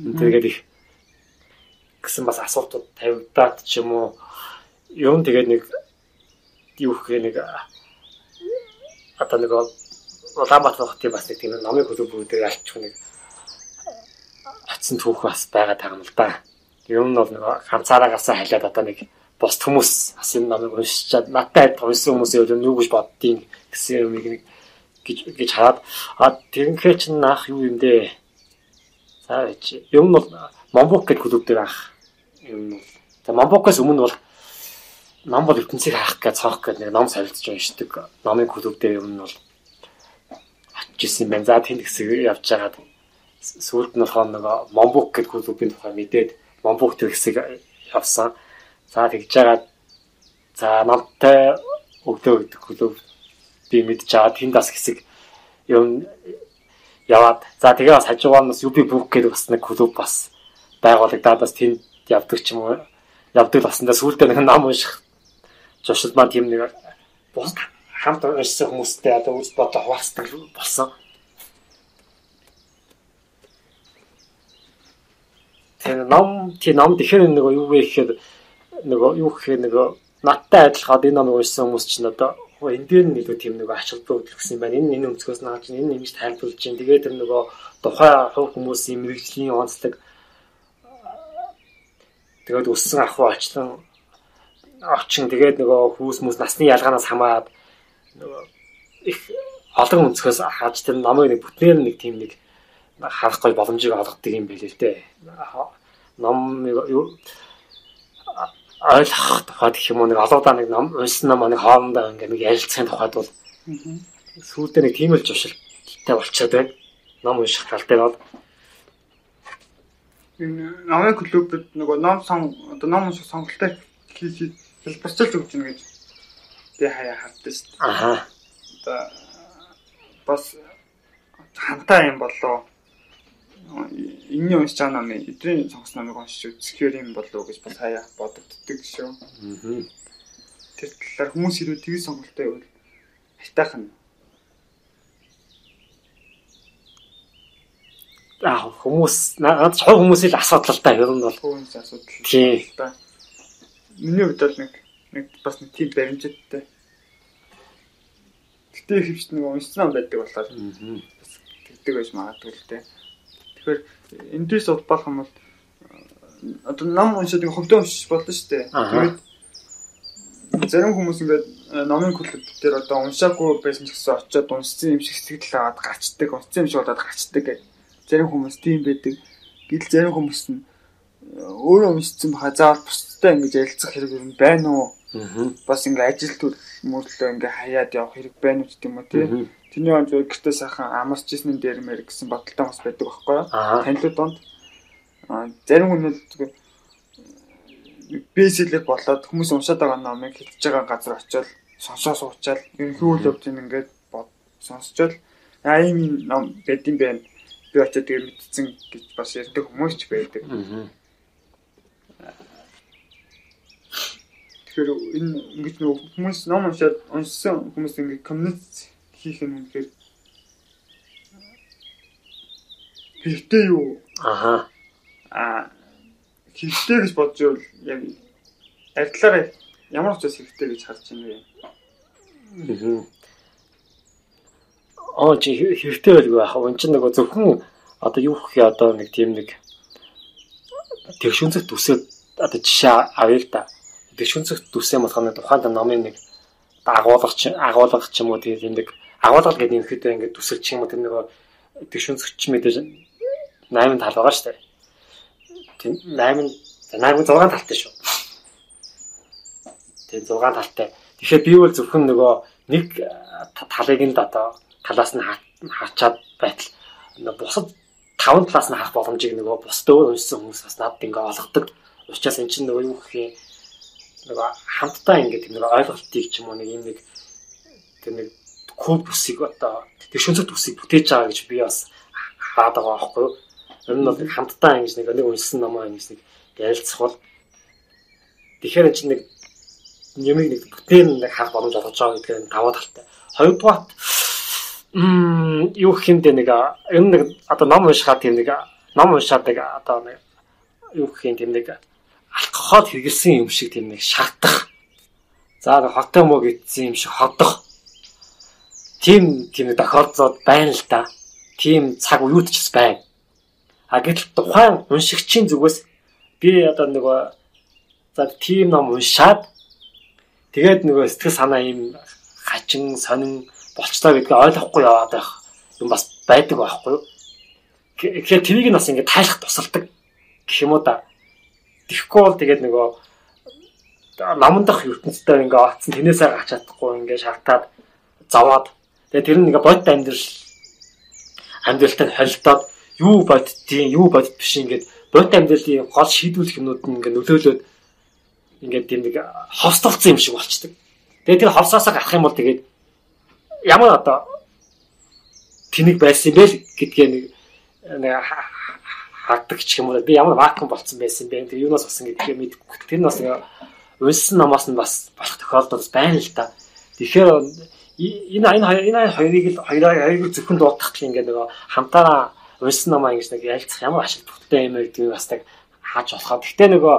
тэгээд их гэсэн бас асуултууд тавигдаад ч юм уу юм тэгээд нэг юу гэх нэг одоо нэг Улаанбаатар хотын бас нэг тийм номыг хөлбөр дээр алчих нэг атсан түүх бас байгаа юм л да. Юм бол нэг ганцаараа гасаа халиад одоо нэг бос хүмүүс бас энэ намайг уншчаад надтай тойсон хүмүүс явж юу гэж боддгийг гэсэн юм нэг гэж хараад тэрнхээ чинь ах юу юм дээ. За юм бол Монбок гэдэг клуб дээр ах юм бол. За Монбокос өмнө бол нам бол ертөнцийг харах гэж цоох гэдэг нэг ном солилцож уншдаг. Номын клуб дээр юм бол очижсэн байна. За тэнд хэсэг явж байгаад сүүлд нь болохоор нэг Монбок гэдэг клубын тухай мэдээд Монбок төсөгийг явсан. За тэгж байгаа. За намтай өгдөө гэдэг клуб би мэдж байгаа. Тэнд бас хэсэг юм яваад. За тэгээ бас хажуугаар нь UB Book гэдэг бас нэг клуб бас байгуулагдаад бас тэнд явдаг ч юм уу. Явдаг басна сүүлдээ нэг нам унших зуршил маань тийм нэг бус хамт уншсан хүмүүстэй одоо үз бодо хуваалцдаг болсон. Тэ ном тэгэхээр нэг юу вэ гэхээр нэг юу гэхээр нэг надтай адилхаад энэ номыг уншсан хүмүүс чинь одоо энэ дээр нь илүү тийм нэг ач холбогдол өгсөн юм байна. Энэ өнцгөөс наач энэ ингэж тайлбарлаж байна. Тэгээд тэр нөгөө тухай хувь хүмүүсийн мэргэжлийн онцлог тэгээд өссөн ахуй очин тэгээд нөгөө хүүс хүмүүс насны ялгаанаас хамаад нөгөө их олон өнцгөөс хааж тэр номыг нэг бүтнээр нэг тийм нэг харах гол боломжийг олгодог юм байл л дээ. Ном ойлгох тухай гэх юм уу нэг олоодаа нэг ном уншсан ном нэг хоорондоо ингээ нэг ярилцсан тухайд бол сүүлдээ нэг тийм л зуршилтай болчиход байна. Ном унших тал дээр бол энэ номын клубд нөгөө ном унших сонголтоо хэлбэрчилж өгч гэнэ гэж би хаяа хардсан шүү дээ. Аа. Одоо бас хамтаа юм болоо энэний уншиж байгаа намын эдрийн сонгосон намыг уншиж үзэхээр юм болоо гэж бас хаяа бодогддөг шүү. Тэр талаар хүмүүс илүү тгий сонголттой байвал хайтаах нь. Хүмүүс надад хой хүмүүсийн асуудал та ер нь бол хүмүүсийн асуудал. Тийм. Миний хувьд бол нэг бас нэг тийм баримжтай. Гэтэ хэвч нэг уншсан ам байдаг болохоор гэдэг байж магадгүй л дээ. Тэгэхээр энэс болох юм бол одоо нам уншаад хөвдөө уншиж болно шүү дээ. Тэгээд зарим хүмүүс ингээд номын клуб дээр одоо уншаагүй байсан ч гэсэн очиод уншсан юм шиг сэтгэл аваад гацдаг, уншсан юм шиг болоод гацдаг гэх. Зарим хүмүүс тийм байдаг. Гэтэл зарим хүмүүс нь өөрөө уншсан баха заавал бусдтай ингэж ярилцах хэрэг юм байна уу? Бас ингээд ажил төр мөрлөө ингээд хаяад явах хэрэг байна уу гэдэг юм уу тийм. Тэний онцгой гэртээ сайхан амарч ирсэн дээр мэр гэсэн бодолтой хүмүүс байдаг байхгүй юу? Танилуд донд зарим хүмүүс бэсэлэг болоод хүмүүс уншаад байгаа номыг хэлж байгаа газар очиод сонсоо суучаал ерөнхийдөө л тийм ингээд сонсчод аа ийм ном гэдэг юм байна. Би очиод тэгээд мэдсэн гэж бас ярьдаг хүмүүс ч байдаг. Тэгэхээр энэ ингэж нэг хүмүүс ном уншаад уншсан хүмүүс ингээд коммуниц хийх юм үнэхээр хэрэгтэй юу? Хэрэгтэй гэж бодож байвал яг ардлаараа ямар ч зүйл хэрэгтэй гэж харж байна вэ? Чи хэрэгтэй байлгүй яах вэ? Энд чинь нэг зөвхөн одоо юу гэх юм одоо нэг тийм нэг тэгшүнцэг төсөөд одоо жишээ авъя л да. Тэгшүнцэг төсөө болгоны тухайн намын нэг агуулгач ч юм уу тийм нэг агуулгал гэдэг юм ихэд ингээд төсөлч юм уу тэр нэг тэгшүнцэгч мэдээж 8 тал байгаа шүү дээ. Тийм 8 6 талтай шүү. Тэгээ 6 талтай. Тэгэхээр би бол зөвхөн нөгөө нэг талыг нь одоо талаас нь хаачаад байтал бусад таван талаас нь харах боломжийг нөгөө бусдөө уншсан хүмүүс бас надад ингээ олгодог. Учираас эн чинь нөгөө юу гэх юм нөгөө хамтдаа ингээ тэр нөгөө ойлголтыг ч юм уу нэг юм нэг тэр нэг код бүсийг одоо тэр шүнцэг бүсийг бүтээж байгаа гэж би бас хаад байгаа байхгүй. Энэ нь бол хамтдаа ингээ нэг уншсан намаа ингээ ярилцах бол тэгэхээр эн чинь нэг нэмийг нэг бүтээн нэг харах боломж олгож байгаа гэдгээр даваа талтай. Хоёрдугаар юу хэмдэ нэг энэ нэг одоо ном уншихад тийм нэг ном уншаадаг одоо нэг юу хэмдэ тийм нэг алкохол хэрэгсэн юм шиг тийм нэг шатах. За хот юм уу гэсэн юм шиг ходох. Тийм тохиолдлууд байна л да. Тийм цаг уютчс байна. А гэтэл тухайн уншигчийн зүгээс би одоо нэг за тийм ном уншаад тэгээд нэг сэтгэл санаа юм хачин сонин болцлоо гэдгийг ойлгохгүй яваад байх юм бас байдаг байхгүй. Тэгэхээр тэрийг нь бас ингэ тайлах тусалдаг гэх юм уу да. Тэгэхгүй бол тэгээд нөгөө намдах ертөнцтэй ингээ оцсон тэнээсээ гарч чадахгүй ингээ шартаад заваад тэгээд тэр нь ингээ бодит амьдралтай холилдоод юу боддtiin юу бодд биш ингээ бодит амьдралын гол шийдвэрлэх юмнууд нь ингээ нөлөөлөөд ингээ тийм нэг ховстолцсон юм шиг болчдөг. Тэгээд тэр ховсоосоо гарах юм бол тэгээд ямар одоо тэнийг байсан бэ гэдгээ нэг харддаг ч юм уу би ямар вакуум болсон байсан бэ тэр юунаас болсон гэдгийг мэдэхгүй. Тэр нь бас унсан намаас нь бас болох тохиолдол байна л да. Тэгэхээр энэ хоёрыг зөвхөн дуудах гэх ингээд нэг хамтаараа унсан намаа ингэж нэг ялцах ямар ашиг төвтэй юм бэ гэдгийг бас нэг хааж болохоо. Гэхдээ нөгөө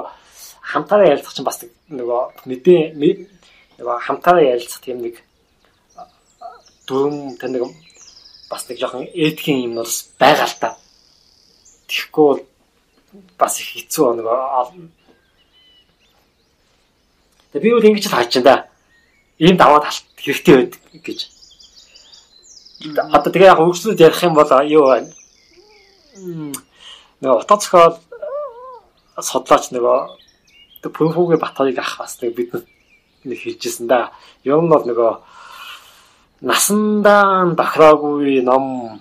хамтаараа ялцах чинь бас нөгөө мэдээ нөгөө хамтаараа ялцах тийм нэг дүрм тань нэг бас нэг жоохон эдгийн юм бол байгаа л та. Тэгэхгүй бол бас их хэцүү нэг олон. Тэ би үл ингэж л хаач да. Ийм даваа талт хэрэгтэй байдаг гэж. Одоо тэгээ яг хөгжлөд ярих юм бол юу байна? Нэг утга зохиол судлаач нөгөө Пүнхүүгийн Батхыг ах бас нэг бид нэг хэлжсэн да. Ер нь бол нөгөө насандаа бахраагүй ном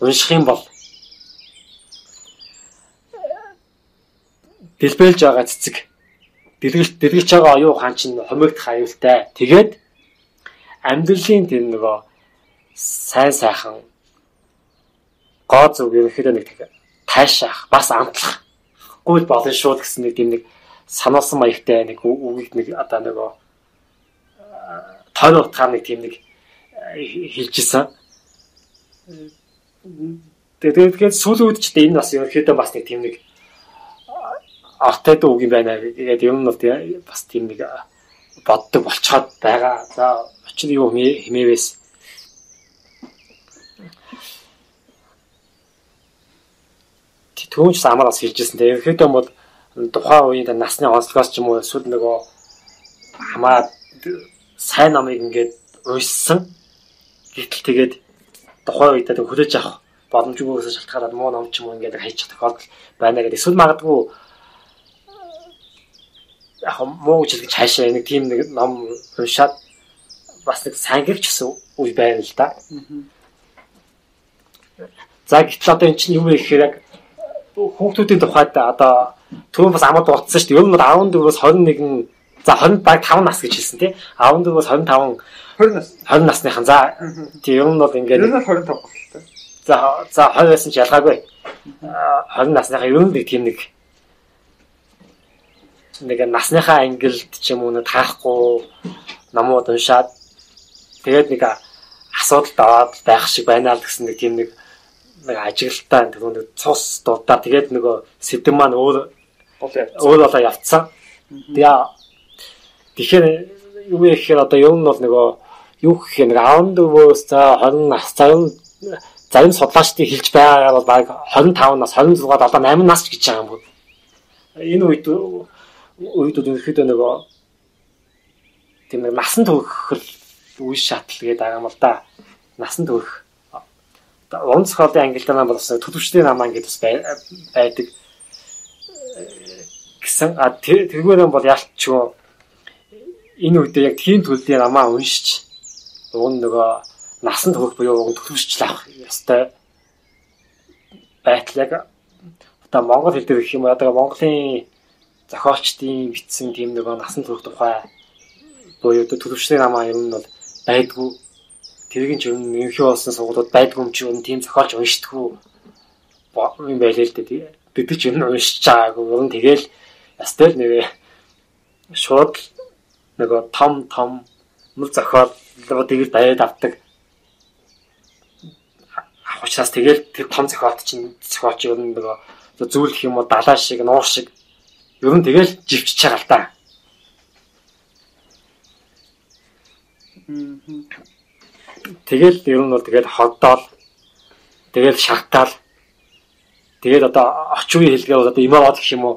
унших юм бол дэлбэлж байгаа цэцэг дэлгэж байгаа оюу хаан чинь хомигдох аюултай. Тэгээд амьдралын тэр нөгөө сайн сайхан гоо зүг ерөнхийдөө нэг таашаах бас амтлах гол болно шүү гэсэн нэг тийм нэг сануулсан маягтай нэг үгийг нэг одоо нөгөө тойр утгаар нэг тийм нэг хэлжсэн. Тэгээд сүүлийн үед ч энэ бас ерөнхийдөө бас нэг тийм нэг артай дүү юм байна гэдэг юм бол бас тийм нэг боддог болчиход байгаа. За очны юу хэмээвээс түүнч Амараас хэлжсэн. Тэгээд ерөнхийдөө бол тухайн үеийн насны онцлогоос ч юм уу эсвэл нөгөө хамаа сайн намыг ингээд уйссан. Гэтэл тэгээд тухайн үедээ хүлээж авах боломжгүйгээс шалтгаалаад муу ном ч юм уу ингээд хайчих тохиолдол байна гэдэг. Эсвэл магадгүй яг муу ч гэж хайшаа нэг тийм нэг ном уншаад бас нэг сангивч гэсэн үе байна л да. За гэтэл одоо энэ чинь юу вэ гэхээр яг хүүхдүүдийн тухайд одоо түрүүн бас амар дуулсан шүү дээ. Ер нь 14-өөс 21 за 20 баг 5 нас гэж хэлсэн тий. 14-өөс 25 20 насныхан за тийм ер нь бол ингээд ер нь 25 болтой. За 20 байсан ч ялгаагүй. 20 насныхаа ер нь тийм нэг насныхаа ангилд ч юм уу нэг таахгүй намууд уншаад тэгээд нэг асуудал даваад байх шиг байна л гэсэн нэг тийм нэг ажиглалтаа нэг цус дуудаа тэгээд нөгөө сэдэв маань өөр болоо явцсан. Тэгэхээр юу вэ гэхээр одоо ер нь бол нөгөө юу гэх юм 14-өөс за 20 нас зарим судлаачдын хэлж байгаагаар бол баг 25 нас 26 78 нас гэж байгаа юм. Энэ үед ерөөхдөө нөгөө тийм насан туршихал үе шатал гэдэг байгаа юм л да. Насан турш онц хоолын ангилалтай болсон төлөвчдийн намаа гэдэг бас байдаг гэсэн тэргүүрэн бол ялчгүй энэ үед яг тийм төлөвийн намаа уншиж уг нөгөө насан турш буюу уг төлөвшч авах ёстой байтал яг одоо монгол хэл дээр гэх юм одоо монголын зохиолчдын бичсэн тийм нэг насан турш тухай буюу төлөвчдийн намаа юм нь бол байдгүй тэргийн ч юм ерөнхий болсон сургуулиуд байдгүй юм чи тийм зохиолч уншдаггүй юм байлээ л дээ бид ч юм уншиж байгаагүй юм тэгэл ястай л нэг шууд нэг том мөр зохиолууд ийг даяад авдаг учраас тэгэл тэр том зохиолт чинь зохиолч ер нь нөгөө зүүлэх юм уу далаа шиг нуур шиг ер нь тэгэл живчж байгаа л та. Тэгэл ер нь бол тэгэл ходдоол тэгэл шахтаал тэгэл одоо очивын хэлгээ бол одоо имаа гэх юм уу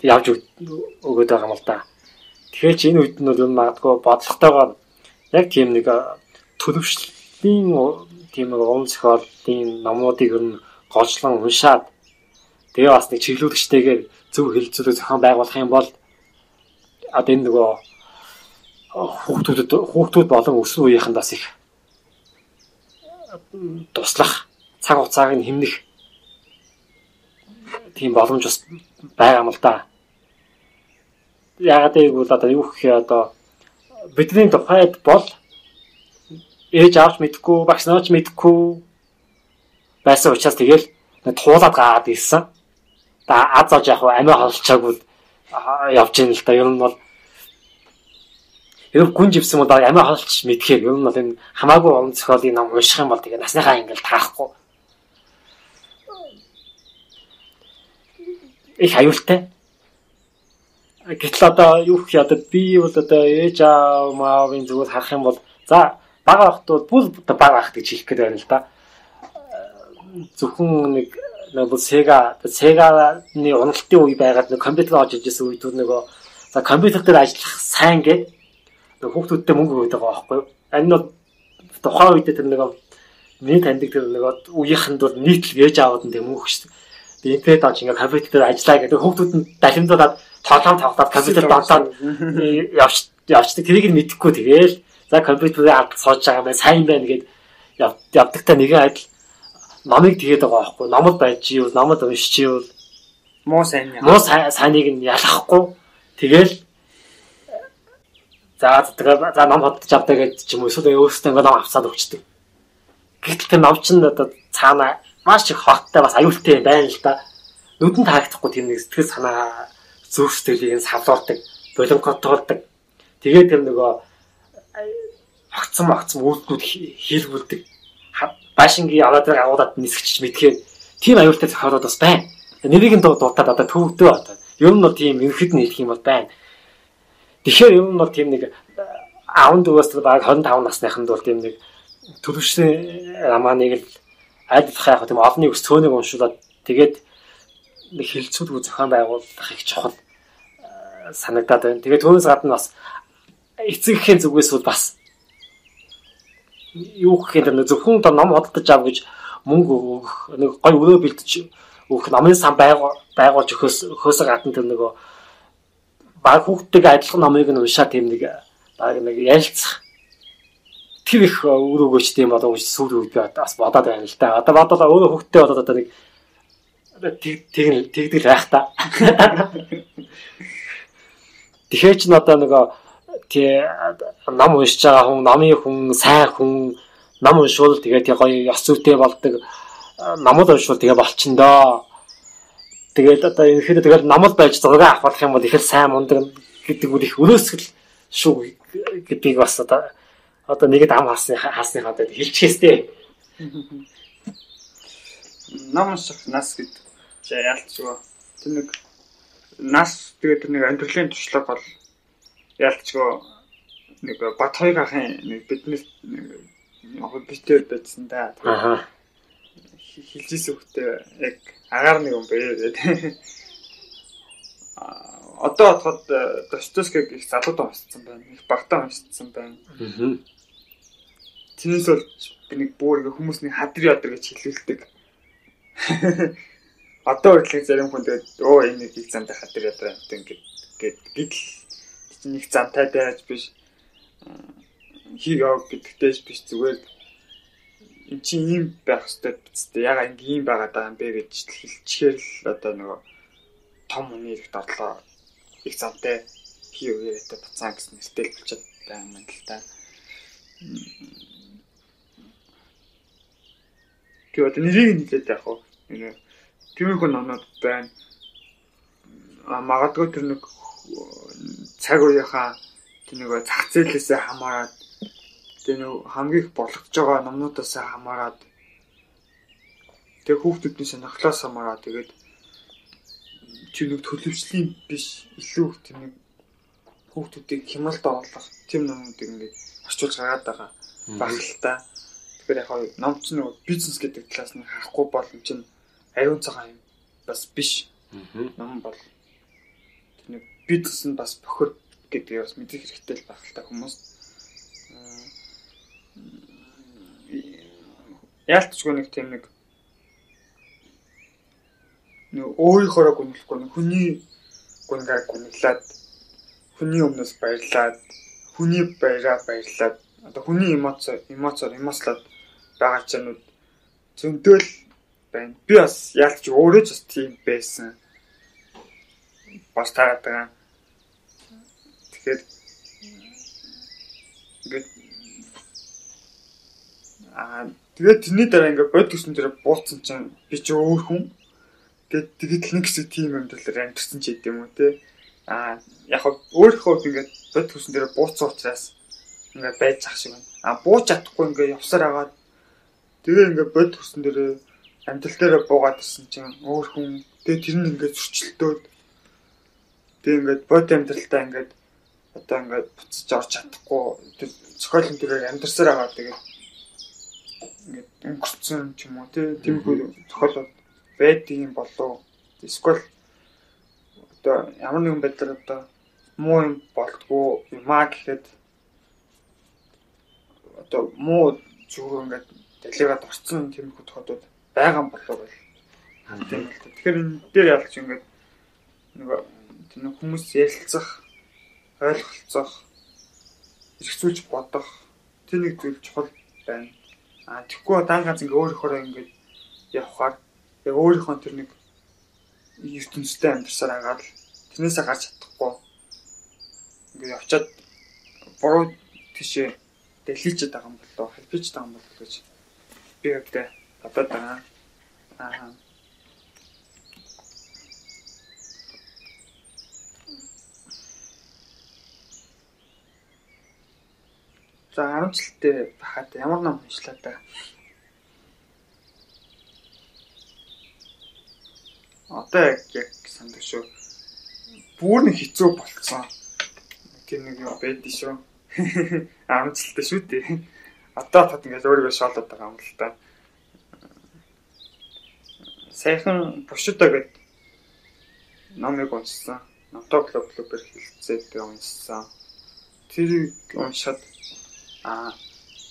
явж өгөөд байгаа юм л та. Тэгэхээр чи энэ үед нь бол магадгүй бодлоготойгоо яг тийм нэг төлөвшлийн тийм уран зохиолын номуудыг ер нь голчлон уншаад тэгээ бас нэг чиглүүлэгчтэйгээр зөв хэлэлцүүлэг зохион байгуулах юм бол одоо энэ нөгөө хүүхдүүд болон өсвөн үеийнхэнд бас их туслах цаг хугацааг нь хэмнэх тийм боломж бас байгаа юм л да. Яагаад гэвэл одоо юу гэх юм одоо бидний тухайд бол ээж авч мэдгүй, багш наач мэдгүй байсан учраас тэгэл туулаад гаад ирсэн. Та аз авч яг амиа холчаагүй явж ийн л да. Ер нь бол ер гүн живсэн бол амиа холч мэдхээр ер нь бол энэ хамаагүй уран зохиолын ном унших юм бол тэгээ насныхаа ингээл таахгүй. Их аюултай. Гэтэл одоо юу гэх юм одоо би бол одоо ээж аавын зүгээр харах юм бол за бага ахт бол бүр бага ахт гэж хэлэх гээд байна л да. Зөвхөн нэг Sega-ны уналтын үе байгаад нэг компьютер олж ирсэн үед нөгөө за компьютер дээр ажиллах сайн гэдэг хүүхдүүдтэй мөнгө өгдөг байгаа байхгүй юу? Энэ бол тухайн үед тэр нөгөө нэг тандик тэр нөгөө үеийнхэнд бол нийтлэг ээж аваад нэг мөнгө өгч би интернет олж ингээ компьютер дээр ажиллаа гэдэг хүүхдүүдэнд дахимдуулаад тоглоом тоглоод компьютер донтоод явчдаг тэрийг нь мэдэхгүй тэгээл за компьютерээ алд сууж байгаа мэн сайн байна гэд явдагтай нэгэн адил намыг тэгээд байгаа байхгүй намд байж юу намд уншиж юу муу сайныг нь ялахгүй тэгэл за нам бодож авдаг гэж ч юм уу эсвэл өөрсдөө ингээд нам авцаад өгчдөг. Гэтэл тэр нам чинь одоо цаана маш их хаттай бас аюултай байна л да. Нүдэн таагдахгүй тийм нэг сэтгэл санаа зүрх сэтгэлийг савлуурдаг, болонготоолдог. Тэгээд тэр нөгөө огцом үйлдэлүүд хийлгүүлдэг. Башингийн аваад агуулад нисгэж мэдхээр тийм аюултай зохиолууд бас байна. Нэрийг нь дуудаад одоо төвөгдөө одоо. Ер нь бол тийм ерхэд нь хэлэх юм бол байна. Тэгэхээр ер нь бол тийм нэг 15-аас баг 25 насныханд бол тийм нэг төлөвшсөн романыг л айлдах яг тийм олонний өс цөөнийг уншуулад тэгээд нэг хилцүүлгүй зохион байгуулах их чухал санагдаад байна. Тэгээд түүнээс гадна бас эцэгхийн зүгээс бол бас юу гэх юм зөвхөн одоо ном оддож ав гэж мөнгө өгөх нэг гой өрөө бэлдэж өгөх намын сан байгуулж өхөөс гадна тэр нөгөө баг хүүхдтэй адилхан номыг нь уншаад тийм нэг ялцах тэр их өрөөгөөч тийм болоо гэж сүүл үүдээ бас бодоод байна л та. Одоо бодлоо өөрөө хүүхдтэй болоод одоо нэг тэгдэл байх та. Тэгэхээр ч надаа нөгөө тий нам уншиж байгаа хүн, намын хүн, сайн хүн, нам уншвал тэгээд гоё ёс зүйтэй болдог. Намд уншвал тэгээ болчин доо. Тэгээд одоо энэ хэд тэгээд намд байж зурга авахлах юм бол их сайн мундаг гэдэг үл их өрөөсгөл шүү гэдгийг бас одоо нэгэд ам хасныхаа дээр хэлчихээстэй. Нам унших нас гэдэг ялцгүй. Тэр нэг нас тэгээд нэг амьдралын туршлага бол ялцгүй нэг бат хоёр ахын нэг бидний битээр байсан да. Аа. Хилжсэн хөхтэй яг агаар нэг юм бэ гэдэг. Аа одоо бодоход Достоевскийг их залуудаа уншсан байна. Их багтаа уншсан байна. Аа. Тинээс бол би нэг бүр ингээ хүмүүсний хадрын ядар гэж хэлүүлдэг. Одоо үргэлж зарим хүн тэгээд оо энэ нэг замтай хадрын ядар амт ингээ гэдэл нэг замтай байж биш хийг авах гэдэгтэйж биш зүгээр Эм чи ийм байх ёстой биз дээ. Яг ангийн байгаа даа юм бэ гэж хэлчихээр л одоо нөгөө том хүний их дорлоо их замтай хийвээрээ буцаа гэсэн нэртэй болчиход байгаа юм л да. Тэгвэл нэрийг нь хэлээд яах вэ? Тэмээх оноод байна. Магадгүй тэр нэг цаг үеийнхаа тэр нөгөө зах зээлээсээ хамаарат тэр нөгөө хамгийн их болгож байгаа номнуудаас хамаарат тэр хүүхдүүдний сонирхлоос хамаарат тэгээд чи нэг төлөвчлийн биш илүү их тэр нэг хүүхдүүдийг хямлд оруулах тийм номнуудыг ингээд орчуулж гаргаад байгаа багталтаа. Тэгэхээр яг нь ном чинь нөгөө бизнес гэдэг талаас нь харахгүй бол энэ чинь ариун цагаан юм бас биш. Ном бол тэр нэг бизнес нь бас бохир гэдэг бас мэдэх хэрэгтэй л байх л та хүмүүс. Яалтчгүй нэг тийм нэг өөрийнхөө гүнлэхгүй хүний гүнгаар гүнлээд хүний өмнөөс баярлаад хүний баяраа баярлаад одоо хүний эмоцоор эмослаад байгаа чанууд зөндөл байна. Би бас яалт чи өөрөө ч бас тийм байсан. Бас таараад байгаа. Тэгэхээр тэгээд тэрний дараа ингээд бод гэсэн дээр бууцсан чинь би ч өөр хүн. Тэгээд тэгээд л нэг хэсэг тийм амьдралаар амьдсан ч гэдэм үү те. Яг өөрийнхөө ингээд бод гэсэн дээр бууцсан учраас ингээд байж зах шиг байна. Бууж чадахгүй ингээд явсаар агаад тэгээд ингээд бод гэсэн дээр амтал дээр буугаад ирсэн чинь өөр хүн тэгээ тэр нь ингээд зөрчилдөөд тэгээ ингээд бод амтралтаа ингээд одоо ингээд буцаж орж чадахгүй тэр цохиолын төрөөр амдирсаар байгаа тэгээд ингээд өнгөрцөн ч юм уу тиймгүй цохиол байдаг юм болов. Эсвэл одоо ямар нэгэн байдлаар одоо муу юм болтгоо юмаа гэхэд одоо муу зүгээр ингээд дэлгэд орцсон тиймгүй тохиолдод байгаа юм болов гэх юм л та. Тэгэхээр энэ дээр ялч ингээд нөгөө тэнэг хүмүүс ярилцах, ойлголцох, эргэцүүлж бодох тэр нэг зүйл чухал байна. Тэгэхгүй дан ганц ингээд өөрөөрөө ингээд явхаар яг өөрийнхөө тэр нэг ертөнцтэй амьдсаар агаад тэрнээсээ гарч чадахгүй ингээд явчаад буруу тийшээ дэлхийчээд байгаа юм болов, хэлбэж байгаа юм болов гэж би өгдөө. Аппатаа. За харамчлалтай бахад ямар ном уншлаа та? Одоо яг сандаг шүү. Бүр нэг хэцүү болцсон. Тэр нэг юм байдгий шүү. Харамчлалтай шүү дээ. Одоо тат ингээд өөрийгөө шоолоод байгаа юм л та. Сайхан бушудаа гэд номыг уншсан. Номтог клубээр хилцээд би уншсан. Тэрийг уншаад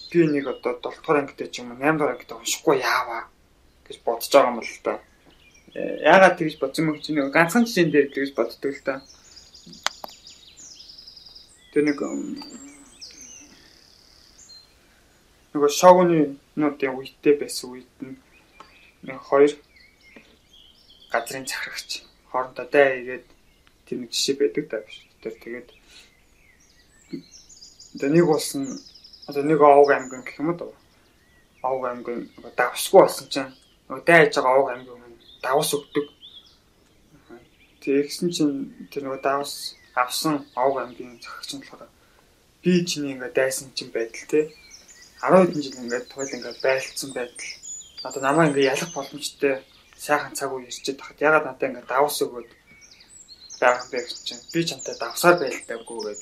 би нэг одоо 7 дугаар ангитай ч юм уу 8 дугаар ангитай уншихгүй яаваа гэж бодож байгаа юм л та. Яагаад тэгж бодсон юм гэж нэг ганцхан жишээн дээр тэгж боддог л та. Тэр нэг шогны нуудын үедтэй байсан үед нь хоёр газрын захирагч хоорондоо дайгээд тэр нэг жишээ байдаг даа биш. Тэгээд нэг болсон одоо нэг овг аймгийн гэх юм уу? Овг аймгийн давсгүй болсон чинь нөгөө дайж байгаа овг аймгийн хүн давс өгдөг. Тэгсэн чинь тэр нөгөө давс авсан овг аймгийн захирагч нь болохоор би чиний ингээд дайсан чинь байдал те 10 хэдэн жил ингээд туйл ингээд байлцсан байдал. Одоо намайг ингээд ялах боломжтой сайхан цаг уу ирчээд тахад ягаад надад ингээд давс өгөөд байгаа юм бэ гэж чинь би чамтай давсаар байлтаагүй гээд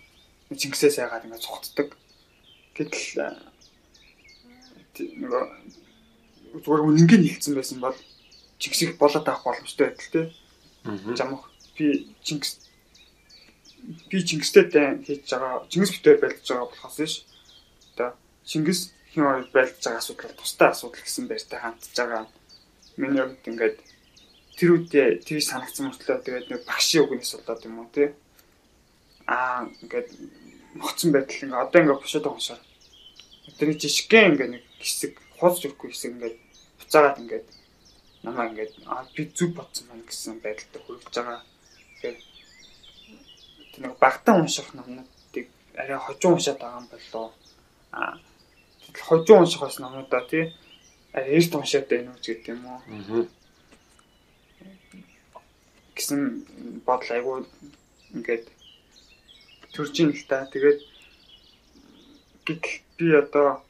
Чингисээс айгаад ингээд цухтдаг. Гэтэл нөгөө зураг үнэнгийн нэгдсэн байсан бол чигшиг болоод авах боломжтой байтал те. Замх би Чингистэй хийж байгаа Чингис битээр байлдж байгаа болохоос биш. Одоо Чингис хин хоёр байлдж байгаа асуудал тустай асуудал гэсэн байртай хандж байгаа. Миний хувьд ингээд тэр үедээ тэр санагдсан мөртлөө тэгээд нэг багшийн үгнээс болоод юм уу те. Ингээд ноцсон байтал ингээд одоо ингээд бушаад уншаа. Тэрний жишгэн ингээд нэг хэсэг хооч өрхгүй хэсэг ингээд буцаагаад ингээд намаа ингээд би зүг бодсон байна гэсэн байдалтай хувирж байгаа. Тэгээд нэг багтаа унших номнуудыг арай хожуу уншаад байгаа юм болоо. Тэгэл хожуу унших бас номнуудаа тий арай эрт уншаад байна уу гэдэг юм уу. Гэсэн бодол айгүй ингээд төржин л та. Тэгээд би одоо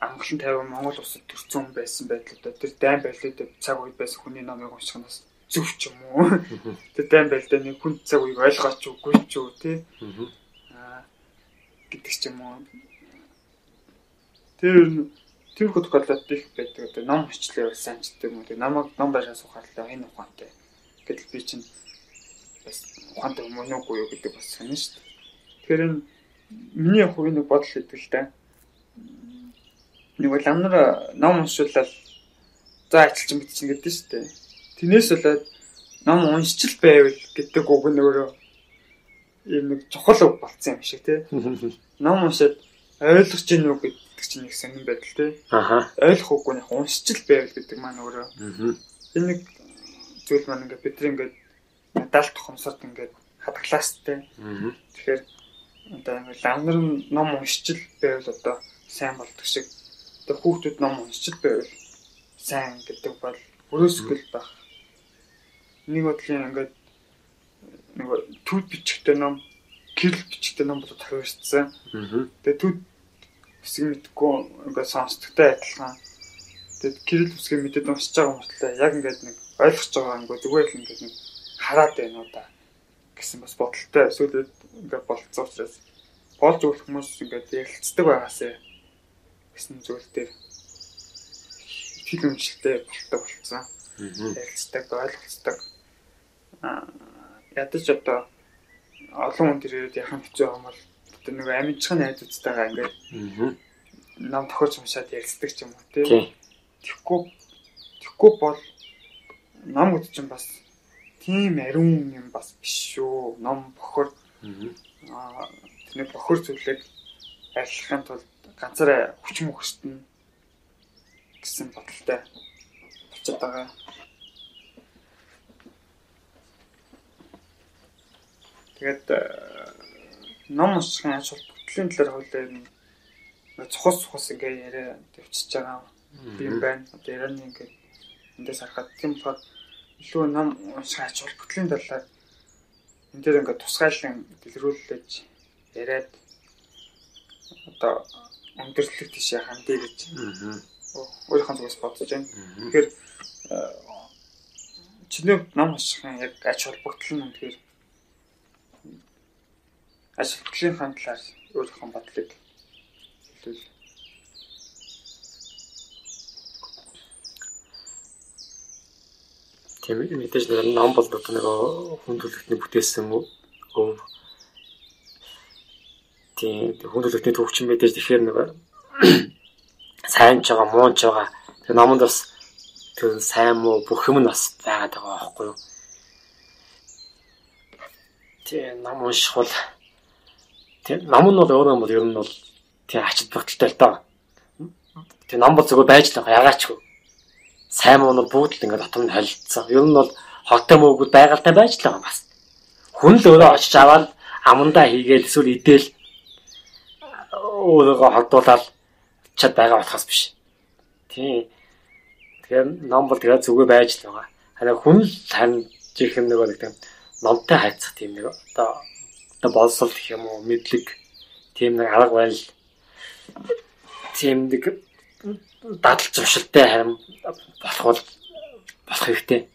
анхлан 50 Монгол улсад төрсэн хүн байсан байдлаа тэр дайм байлдаа цаг үед байсан хүний номыг уншихнаас зөв ч юм уу. Тэр дайм байлдаа нэг хүн цаг үеийг ойлгооч үгүй ч юу тий. Гэдэг ч юм уу. Тэр хөдөлгөөлөлт их байдаг. Тэр ном хичлээ бол сайн ч гэдэг юм. Тэр намайг ном байшаа сухарлаа энэ ухаантай. Гэтэл би чинь бас ухаантай юм уу үгүй юу гэдэг бас сонин шүү дээ. Тэгэхээр энэ миний хувийн нэг бодол хэвэл та нэг бол амар ном уншуулаад за ажилчин бит чинь гэдэг шүү дээ. Тинээс болоод ном уншчил байвал гэдэг үг нөгөө юм нэг чухал болсон юм шиг тий. Ном уншаад ойлгож гин үү гэдэг чинь их сонин байдал тий. Ойлгох үгүй нэг уншчил байвал гэдэг маань өөрөө энэ нэг зүйл маань ингээд бид ингээд надад тухамсарт ингээд хадгалаастай. Тэгэхээр одоо амар ном уншчил байвал одоо сайн болдог шиг одоо хүүхдүүд ном уншчил байвал сайн гэдэг бол өрөөсгөл баг. Нэг бодлын ингээд нэг төв бичгтэй ном, гэрэл бичгтэй ном болоод тавьчихсан. Тэгээ төв хэсэг мэдгүй ингээд сонсдогтой адилхан. Тэгээд гэрэл хэсэг мэдээд уншиж байгаа мөртлөө яг ингээд нэг ойлгож байгаа юм гээд зүгээр л ингээд нэг хараад байна уу да гэсэн бас бодолтой эсвэл ингээд болцсон учраас болж өгөх хүмүүс ингээд ярилцдаг байгаасаа гэсэн зүйл дээр хил өмчлөлтэй болдог болсон. Ярилцдаг, ойлголцдог. Ядаж одоо олон хүн ирээд яхан хэцүү юм бол тэр нэг амьдчхан найзуудтайгаа ингээд нам тохиолж уншаад ярилцдаг ч юм уу тий. Тэгэхгүй бол нам гэдэг чинь бас тийм ариун юм бас биш шүү. Ном бохор тэр нэг бохор зүйлээ арилгахын тулд ганцаараа хүч мөхөстнө гэсэн бодолтой болчиход байгаа. Тэгээд ном уншихын ач холбогдлын талаар хуулиар цухас ингээ яриа төвчж байгаа юм байна. Одоо ярианы ингээ эндээс харахад тийм болохоор илүү ном уншихын ач холбогдлын талаар энэ дээр ингээ тусгайлан дэлгэрүүлж яриад одоо өндөрлөлт тийшээ хандъя гэж өөрийнхөө зүгээс бодож байна. Тэгэхээр чиний ном уншихын яг ач холбогдол нь үнэхээр ач холбогдлын хандлаар өөрийнхөө бодлыг хэлвэл тэмээ мэдээж ном бол нэг хүн төлөвтний бүтээсэн өв тэг хүн төлөвтний төвчин мэдээж тэгэхээр нэг сайн ч байгаа муу ч байгаа тэр номонд бас тэр сайн муу бүх юм нь бас байгаад байгаа байхгүй юу. Тэг ном унших бол тэр ном нь бол өөрөө бол ер нь бол тэр ач холбогдолтой л даа. Тэр ном бол зөвхөн байж л байгаа ягаач сайн муу нь бүгд л ингээд дотор нь холилдсон. Ер нь бол хоттой мөөгүүд байгальтай байж л байгаа бас. Хүн л өөрөө очиж аваад амандаа хийгээл эсвэл идэл өөрийгөө хадуулаад чад байгаа болохоос биш. Тийм. Тэгэхээр ном бол тэгээд зүгээр байж л байгаа. Харин хүн л харин жихэн нэг нэг тийм номтой хайцах тийм нэг одоо болсол гэх юм уу мэдлэг тийм нэг арга байл тийм нэг дадал зуршилтай харин болох хэрэгтэй.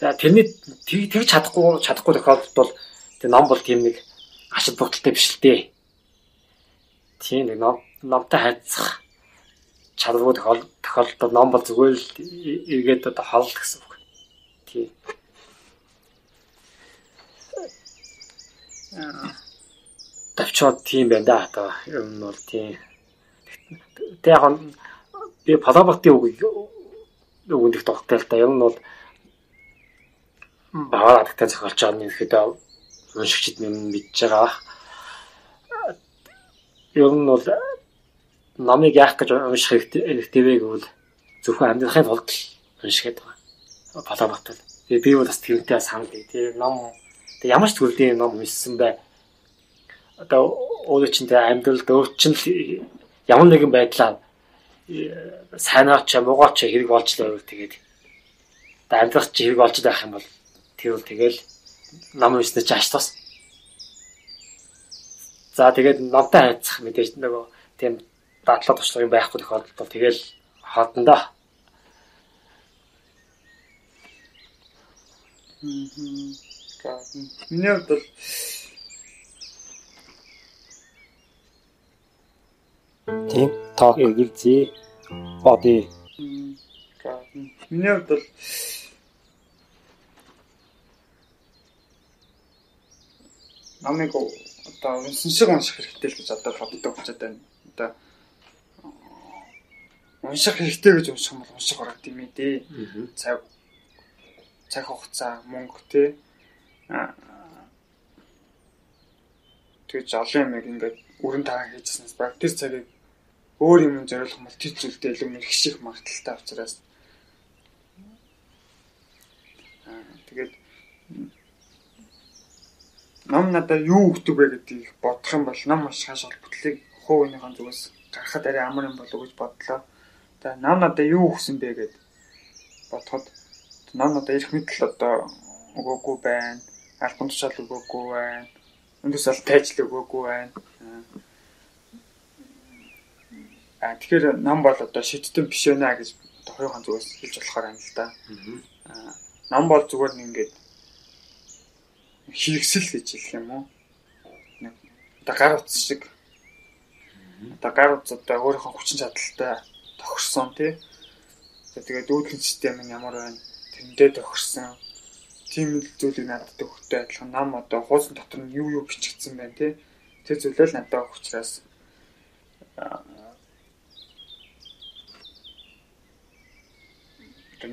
За тэрний тэгж чадахгүй тохиолдолд бол тэр ном бол тийм нэг ач холбогдолтой биш л дээ. Тийм нэг номтой хайцах чалгуу тохиолдолд ном бол зүгээр л эргээд одоо хол гэсэн үг. Тий. Тавчод тийм байна да одоо юм бол тий. Тэ яг би палабартын үгэндх тогттой л та юм бол баавад та зохиолч байгаа юм ихэд уншигчд юм мэдж байгаа. Ер нь бол намыг яах гэж унших хэрэгтэй гэвэл зөвхөн амьдрахын тулд уншихэд байгаа. Палабарт л. Тэгээ би бол бас тэрнтэй санал тий. Тэгээ ном ямар ч төрлийн ном уншсан бай. Одоо өөрөө чинь амьдрал өөрчлөн ямар нэгэн байдлаар сайнаач муугаач хэрэг болчлоо тэгээд амьдрах чинь хэрэг болчод байх юм бол тэр үл тэгэл нам уншсны ч ач тус. За тэгээд намтай хайцах мэдээж нөгөө тийм дадлага туршлага юм байхгүй тохиолдолд бол тэгэл хаалтандаа. Миний хувьд бол тийм тоо гэлзээ боди. Миний хувьд бол намайг одоо уншсан шиг унших хэрэгтэй л гэж одоо боддог болчиход байна. Одоо унших хэрэгтэй гэж унших юм бол унших ороод юм ээ. Цаг хугацаа мөнгө тий. Тэгж олон юм ингээд өрн тараан хийжсэнээс практик цагийг өөр юм зориулах мэл тэр зүйлдээ илүү мэрхших магадaltaй учраас тэгээд нам надад юу өгдөг вэ гэдгийг бодох юм бол нам маш хааш олбтлыг хөвөнийхэн зүгээс гарахад арай амар юм болов гэж бодлоо. Тэгээд нам надад юу өгсөн бэ гэд бодоход нам надад ирэх мэт л одоо өгөөгүй байна. Албан тушаал өгөөгүй байна. Өндөөсөл тайжл өгөөгүй байна. Тэгэхээр нам бол одоо шийдтэн биш байна гэж хоёрхан зүгээс хэлж болохоор юм л да. Нам бол зүгээр ингээд хэрэгсэл гэж хэлэх юм уу? Одоо гар утас шиг. Одоо гар утас одоо өөрийнхөө хүчин чадалтай тохирсон тий. Тэгээд үүдлийн систем нь ямар байна? Тэрнээ тохирсон. Тийм зүйлийг надад өгөхтэй адилхан нам одоо хуучин дотор нь юу бичигдсэн байна тий. Тэр зүйлээ л надад өгөх учраас тэг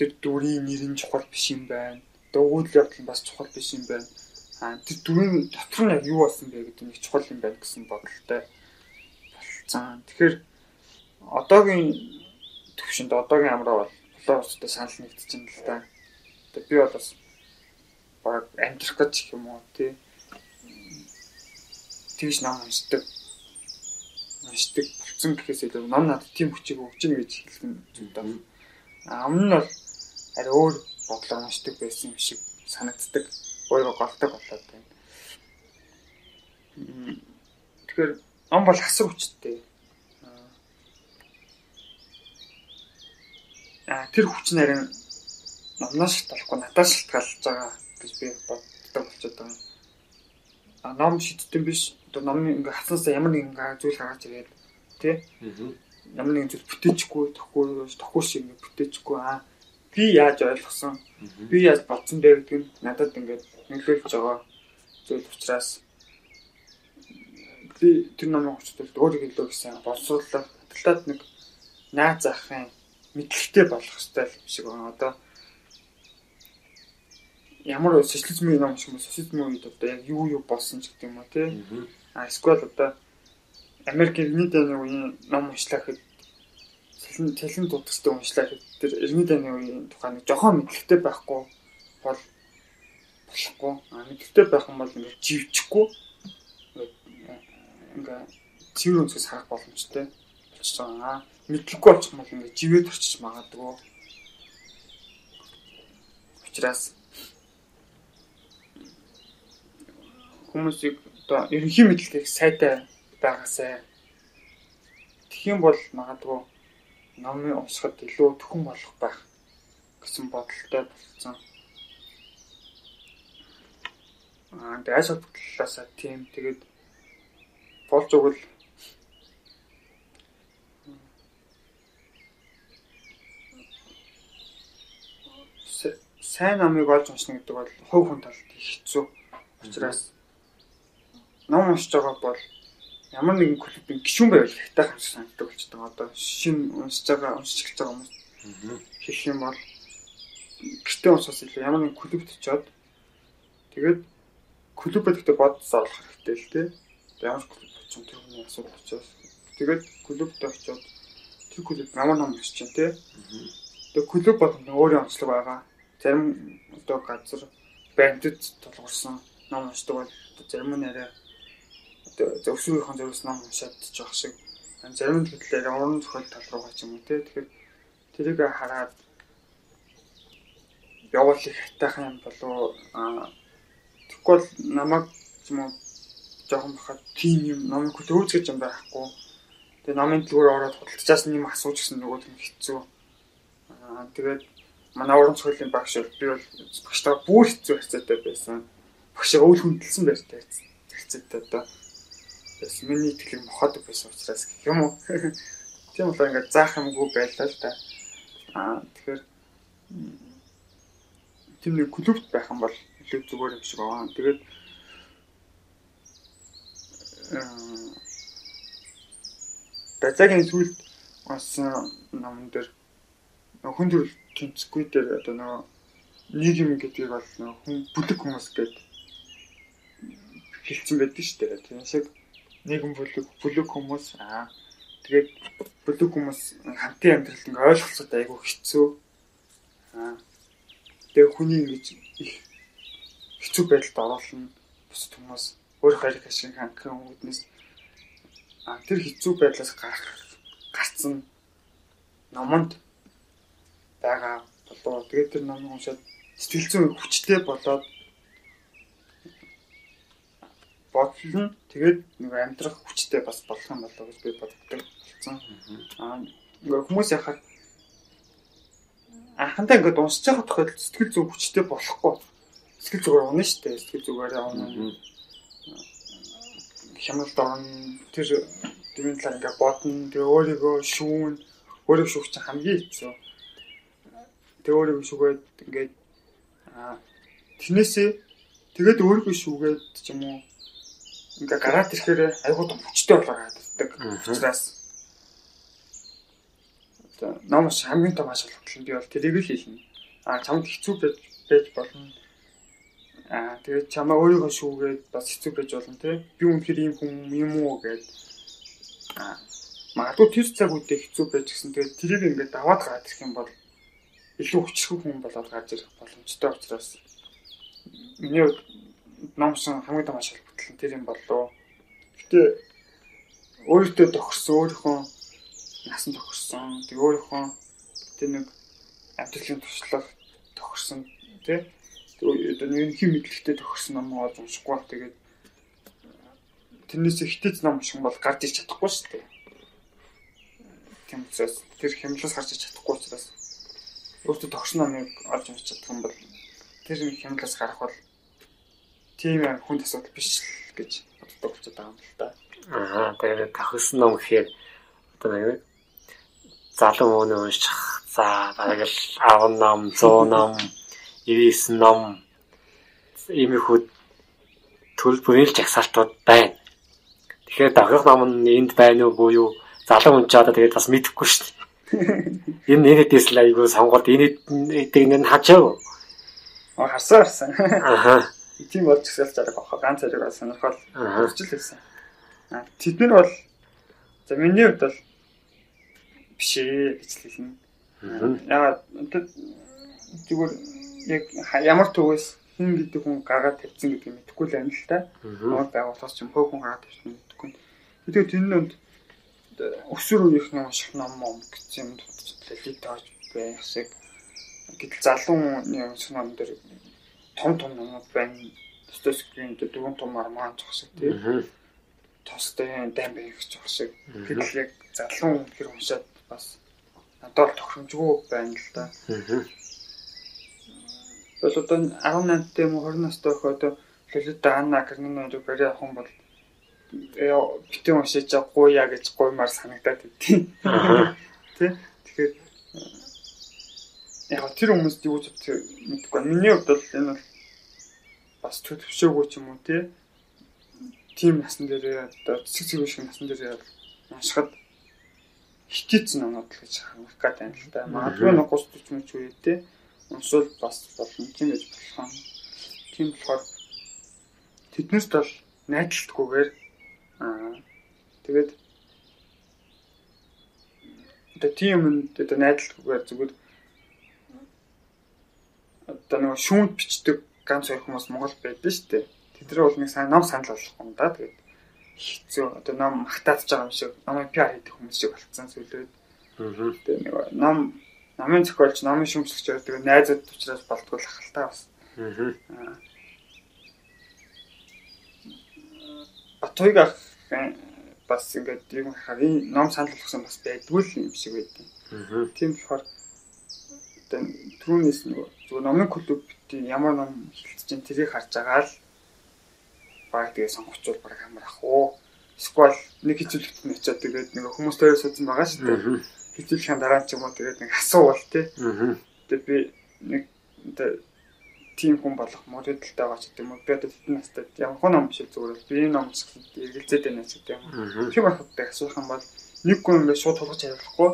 Тэр дүрийн нэр нь чухал биш юм байна. Дуугуул явдал нь бас чухал биш юм байна. Тэр дүрийн дотор нь юу болсон бэ гэдэг нь чухал юм байна гэсэн бодолтой болцсон. Тэгэхээр одоогийн төвшөнд одоогийн амраа бол болоостой санал нэгдэж байна л да. Тэгээ би бол бас баг амьдрах гэж юм уу тий. Тэгж нам уншдаг болсон гэхээс илүү нам надад тийм хүчийг өгч юм гэж хэлэх нь зүйл даа. Амн нь бол арай өөр бодлоо уншдаг байсан юм шиг санагддаг. Өөрөө голтог болоод байна. Тэгэхээр ном бол асар хүчтэй. Тэр хүч нарийн номноос шалтгаалахгүй надаас шалтгаалж байгаа гэж би боддог болчиход байна. Ном шийдтэн биш. Одоо номны ингээ хатсанасаа ямар нэгэн зүйл гаргаж ирээд тий. Ямар нэгэн зүйл бүтээчихгүй, тохиу шиг ингэ бүтээчихгүй. Би яаж ойлгосон? Би яаж бодсон бэ гэдэг нь надад ингээд нөлөөлж байгаа зүйл учраас би тэр намын хүчтэй өөрийг илүү гэсэн боловсруулах, хаталтад нэг наад захын мэдлэгтэй болох ёстой юм шиг байна. Одоо ямар социализмын ном юм бэ? Социализмын үед одоо яг юу болсон ч гэдэг юм уу тий. Эсвэл одоо Америк иргэний дайны үеийн ном уншлаа гэхэд цэлэн дутагстай уншлаа гэхэд тэр иргэний дайны үеийн тухайн жохон мэдлэгтэй байхгүй бол болохгүй. Мэдлэгтэй байх юм бол ингээд живчихгүй. Ингээд цэвэр өнцгөөс харах боломжтой. болчихсон. Мэдлэггүй болчих юм бол ингээд живээд орчиж магадгүй. Учираас хүмүүсийг одоо ерөнхий мэдлэгийг сайтай байгаасай. Тэгэх юм бол магадгүй номын уншихад илүү төхөн болох байх гэсэн бодолтой болсон. Аа тэгээд ажил бодлоосаа тийм тэгээд болж өгвөл сайн номыг олж уншна гэдэг бол хувь хүн талд хэцүү. Учираас ном уншиж байгаа бол ямар нэгэн клубын гишүүн байвал хятад хамсаг санагддаг болж байгаа. Одоо шинэ уншиж байгаа хүмүүс хэлэх юм бол гэртээ уншаас илүү ямар нэгэн клубт очиод тэгээд клуб гэдэгтээ бодсоо болох хэрэгтэй л тийм. Ямар клуб очих тэр хүний асуудал учраас тэгээд клубт очиод тэр клуб ямар ном уншиж чинь тийм. Тэгээд клуб бол өөрөө онцлог байгаа. Зарим одоо газар баримтд тулгуурсан ном уншдаг бол зарим нь арай зөвшөөрөхөн зөвс ном уншаадж явах шиг зарим төрлөөр уран зохиол тал руугаа ч юм уу те тэгэхээр тэрийг хараад явуул их хайтайхан юм болов тэгвэл намайг юм уу жоохон бахад тийм юм номыг хөөж гэж юм байхгүй тэгээ номын дэлгүүр ороод худалдаж юм асууж гэсэн нөгөө юм хэцүү тэгээд манай уран зохиолын багш би бол багштай бүр хэцүү хацаатай байсан багш өөл хөндлөсөн байж таарсан хэцүүтэй одоо миний итгэлийг мохоод байсан учраас гэх юм уу. Тийм болоо ингээд заах юмгүй байлаа л да. Тэгэхээр тийм нэг клубт байх юм бол илүү зүгээр юм шиг байна. Тэгээд тацагийн сүлд онсон номон дээр хүн төрөл тэнцгүй дээр одоо нөгөө нийгэм гэдгийг бол нөгөө хүн бүлэг хүмүүс гэдэг хэлсэн байдаг шүү дээ. Тийм шиг нэгэн бүлэг хүмүүс тэгээд бүлэг хүмүүс хамтын амьдралд ингээ ойлголцоод айгүй хэцүү. Тэгээд хүний ингэж их хэцүү байдалд оруулна. Бусад хүмүүс өөр хайрыг ашиг хангахын үүднээс тэр хэцүү байдлаас гарцсан номонд байгаа болов. Тэгээд тэр номыг уншаад сэтгэл зүйн хүчтэй болоод бодлон тэгээд нэг амьдрах хүчтэй бас болох юм болоо гэж би боддог болсон. Ингээ хүмүүс яхаа анхандаа ингээд уншиж байгаа тохиолдолд сэтгэл зүйн хүчтэй болохгүй. Сэтгэл зүгээр унаа штэ. Сэтгэл зүгээр унаа. Хямрал дорн тэр дөрвийн талаар ингээ бодно. Тэгээ өөрийгөө шүүн, өөрийгөө шүүх чинь хамгийн хэцүү. Тэгээ өөрийгөө шүүгээд ингээд тэрнээсээ тэгээд өөрийгөө шүүгээд ч юм уу ингээ гараад ирэхээр айгуу том хүчтэй болоод ирдэг. Учраас одоо номос хамгийн том асуудал нь би бол тэрийг л хэлнэ. Чамд хэцүү байж болно. Тэгээд чамаа өөрийгөө шүүгээд бас хэцүү байж болно тий. Би үнэхээр ийм хүн юм уу гэж магадгүй тэр цаг үедээ хэцүү байж гисэн. Тэгээд тэрийг ингээ даваад гараад ирэх юм бол илүү хүчрэх хүн болоод гарч ирэх боломжтой учраас миний номсон хамгийн том асуудал тэр юм болоо. Гэтэ өөртөө тохирсон, өөрийнхөө насан тохирсон, тэг өөрийнхөө тэр нэг амьдралын туршлага тохирсон тий. Тэгээд энэ хин мэдлэгтэй тохирсон ном гоо уншихгүй бол тэгээд тэрнээсээ хитэц ном шиг бол гарч иж чадахгүй шүү дээ. Тийм учраас тэр хямлаас гарч иж чадахгүй учраас өөртөө тохирсон номыг олж уншиж чадсан бол тэр хямлаас гарах бол тийм яг хүн асуудал биш л гэж боддог болчиход байгаа юм л да. Тэгээд тохирсон ном гэхээр одоо нэг залуу өнөө унших за бараг л 10 ном, 100 ном, 99 ном иймэрхүү төрөл бүрийн жагсаалтууд байна. Тэгэхээр тохирох ном нь энд байна уу буюу залуу хүн ч одоо тэгээд бас мэдэхгүй шүү дээ. Энэ нэгэдээс л айгүй сонголт энэ эдгээр нь хачаа. Харсан. Тийм бол зэсэл зэрэг авах ганц зэрэг сонирхол төржил байсан. Тэд нар бол за миний хувьд бол биш ээ гэж хэлнэ. Ягаад зүгээр яг ямар төвөөс хин гэдэг хүн гаргаад тавьсан гэдгийг мэдэхгүй л байна л та. Өөр байгууллагаас ч юм хөөхөн гаргаад тавьсан мэдэхгүй. Тэгээд энэ нь өсөр үеийнхний унших ном ном гэсэн юм тулж байх шиг гэтэл залууны унших ном дээр том номууд байна. Төс төсгийн дөрвөн том арман зогсог тийм. Тостой дайм байх зогсог. Гэтэл яг залуу үнээр уншаад бас надад тохиромжгүй байна л да. Бас одоо 18 дэх юм 20 настай хойд хэлээд даана гэрний нөөж барай ахын бол битэн уншиж гуйя гэж гуймаар санагдаад тийм. Тэгэхээр яг тэр хүмүүст юу ч мэдэхгүй. Миний хувьд бол энэ бол бас төвшөөгөө ч юм уу тийм насан дээр одоо цэцэг шиг насан дээр уншихад хичээсэн оноод л гэж харах гад байна л да. Магадгүй нэг гоц төчмөч үед уншвал бас болно тийм гэж болох юм. Тийм болохоор тэднэрт бол найдалтгүйгээр тэгээд одоо тийм одоо найдалтгүйгээр зүгээр одоо нэг шүүнд бичдэг ганц хоёр хүмүүс Монгол байдаг шүү дээ. Тэдний бол нэг ном санал болгох юм да. Тэгээд хэцүү одоо ном магтааж байгаа юм шиг намайг PR хийх хүмүүс шиг болцсон сүлээд. Тэгээд нэг намын зохиолч, намын шүүмжлэгч гэдэг найзууд учраас болтгуулах л та бас. Батуйг ах бас ингээд юм харин ном санал болгосон бас байдгүй л юм шиг байдэн. Тийм болохоор одоо түүнээс нөгөө зөв номын клуб ямар ном хэлж чинь тэрийг харж байгаа л баг тэгээ сонгочвол баг амар ах уу. Эсвэл нэг хичээлэгт нь очиад тэгээд нэг хүмүүс төрөө суусан байгаа шүү дээ. Хичээлхэн дараа ч юм уу тэгээд нэг асуувал тий. Тэгээд би нэг одоо тийм хүн болох мөрөдөлтэй байгаа ч гэдэг юм уу. Би одоо тэдний настай ямар ном шил зүгээр би энэ ном шилд эргэлзээд байна ч гэдэг юм. Тийм байхдаа асуух юм бол нэг хүн ингээд шууд тулгаж хариулахгүй.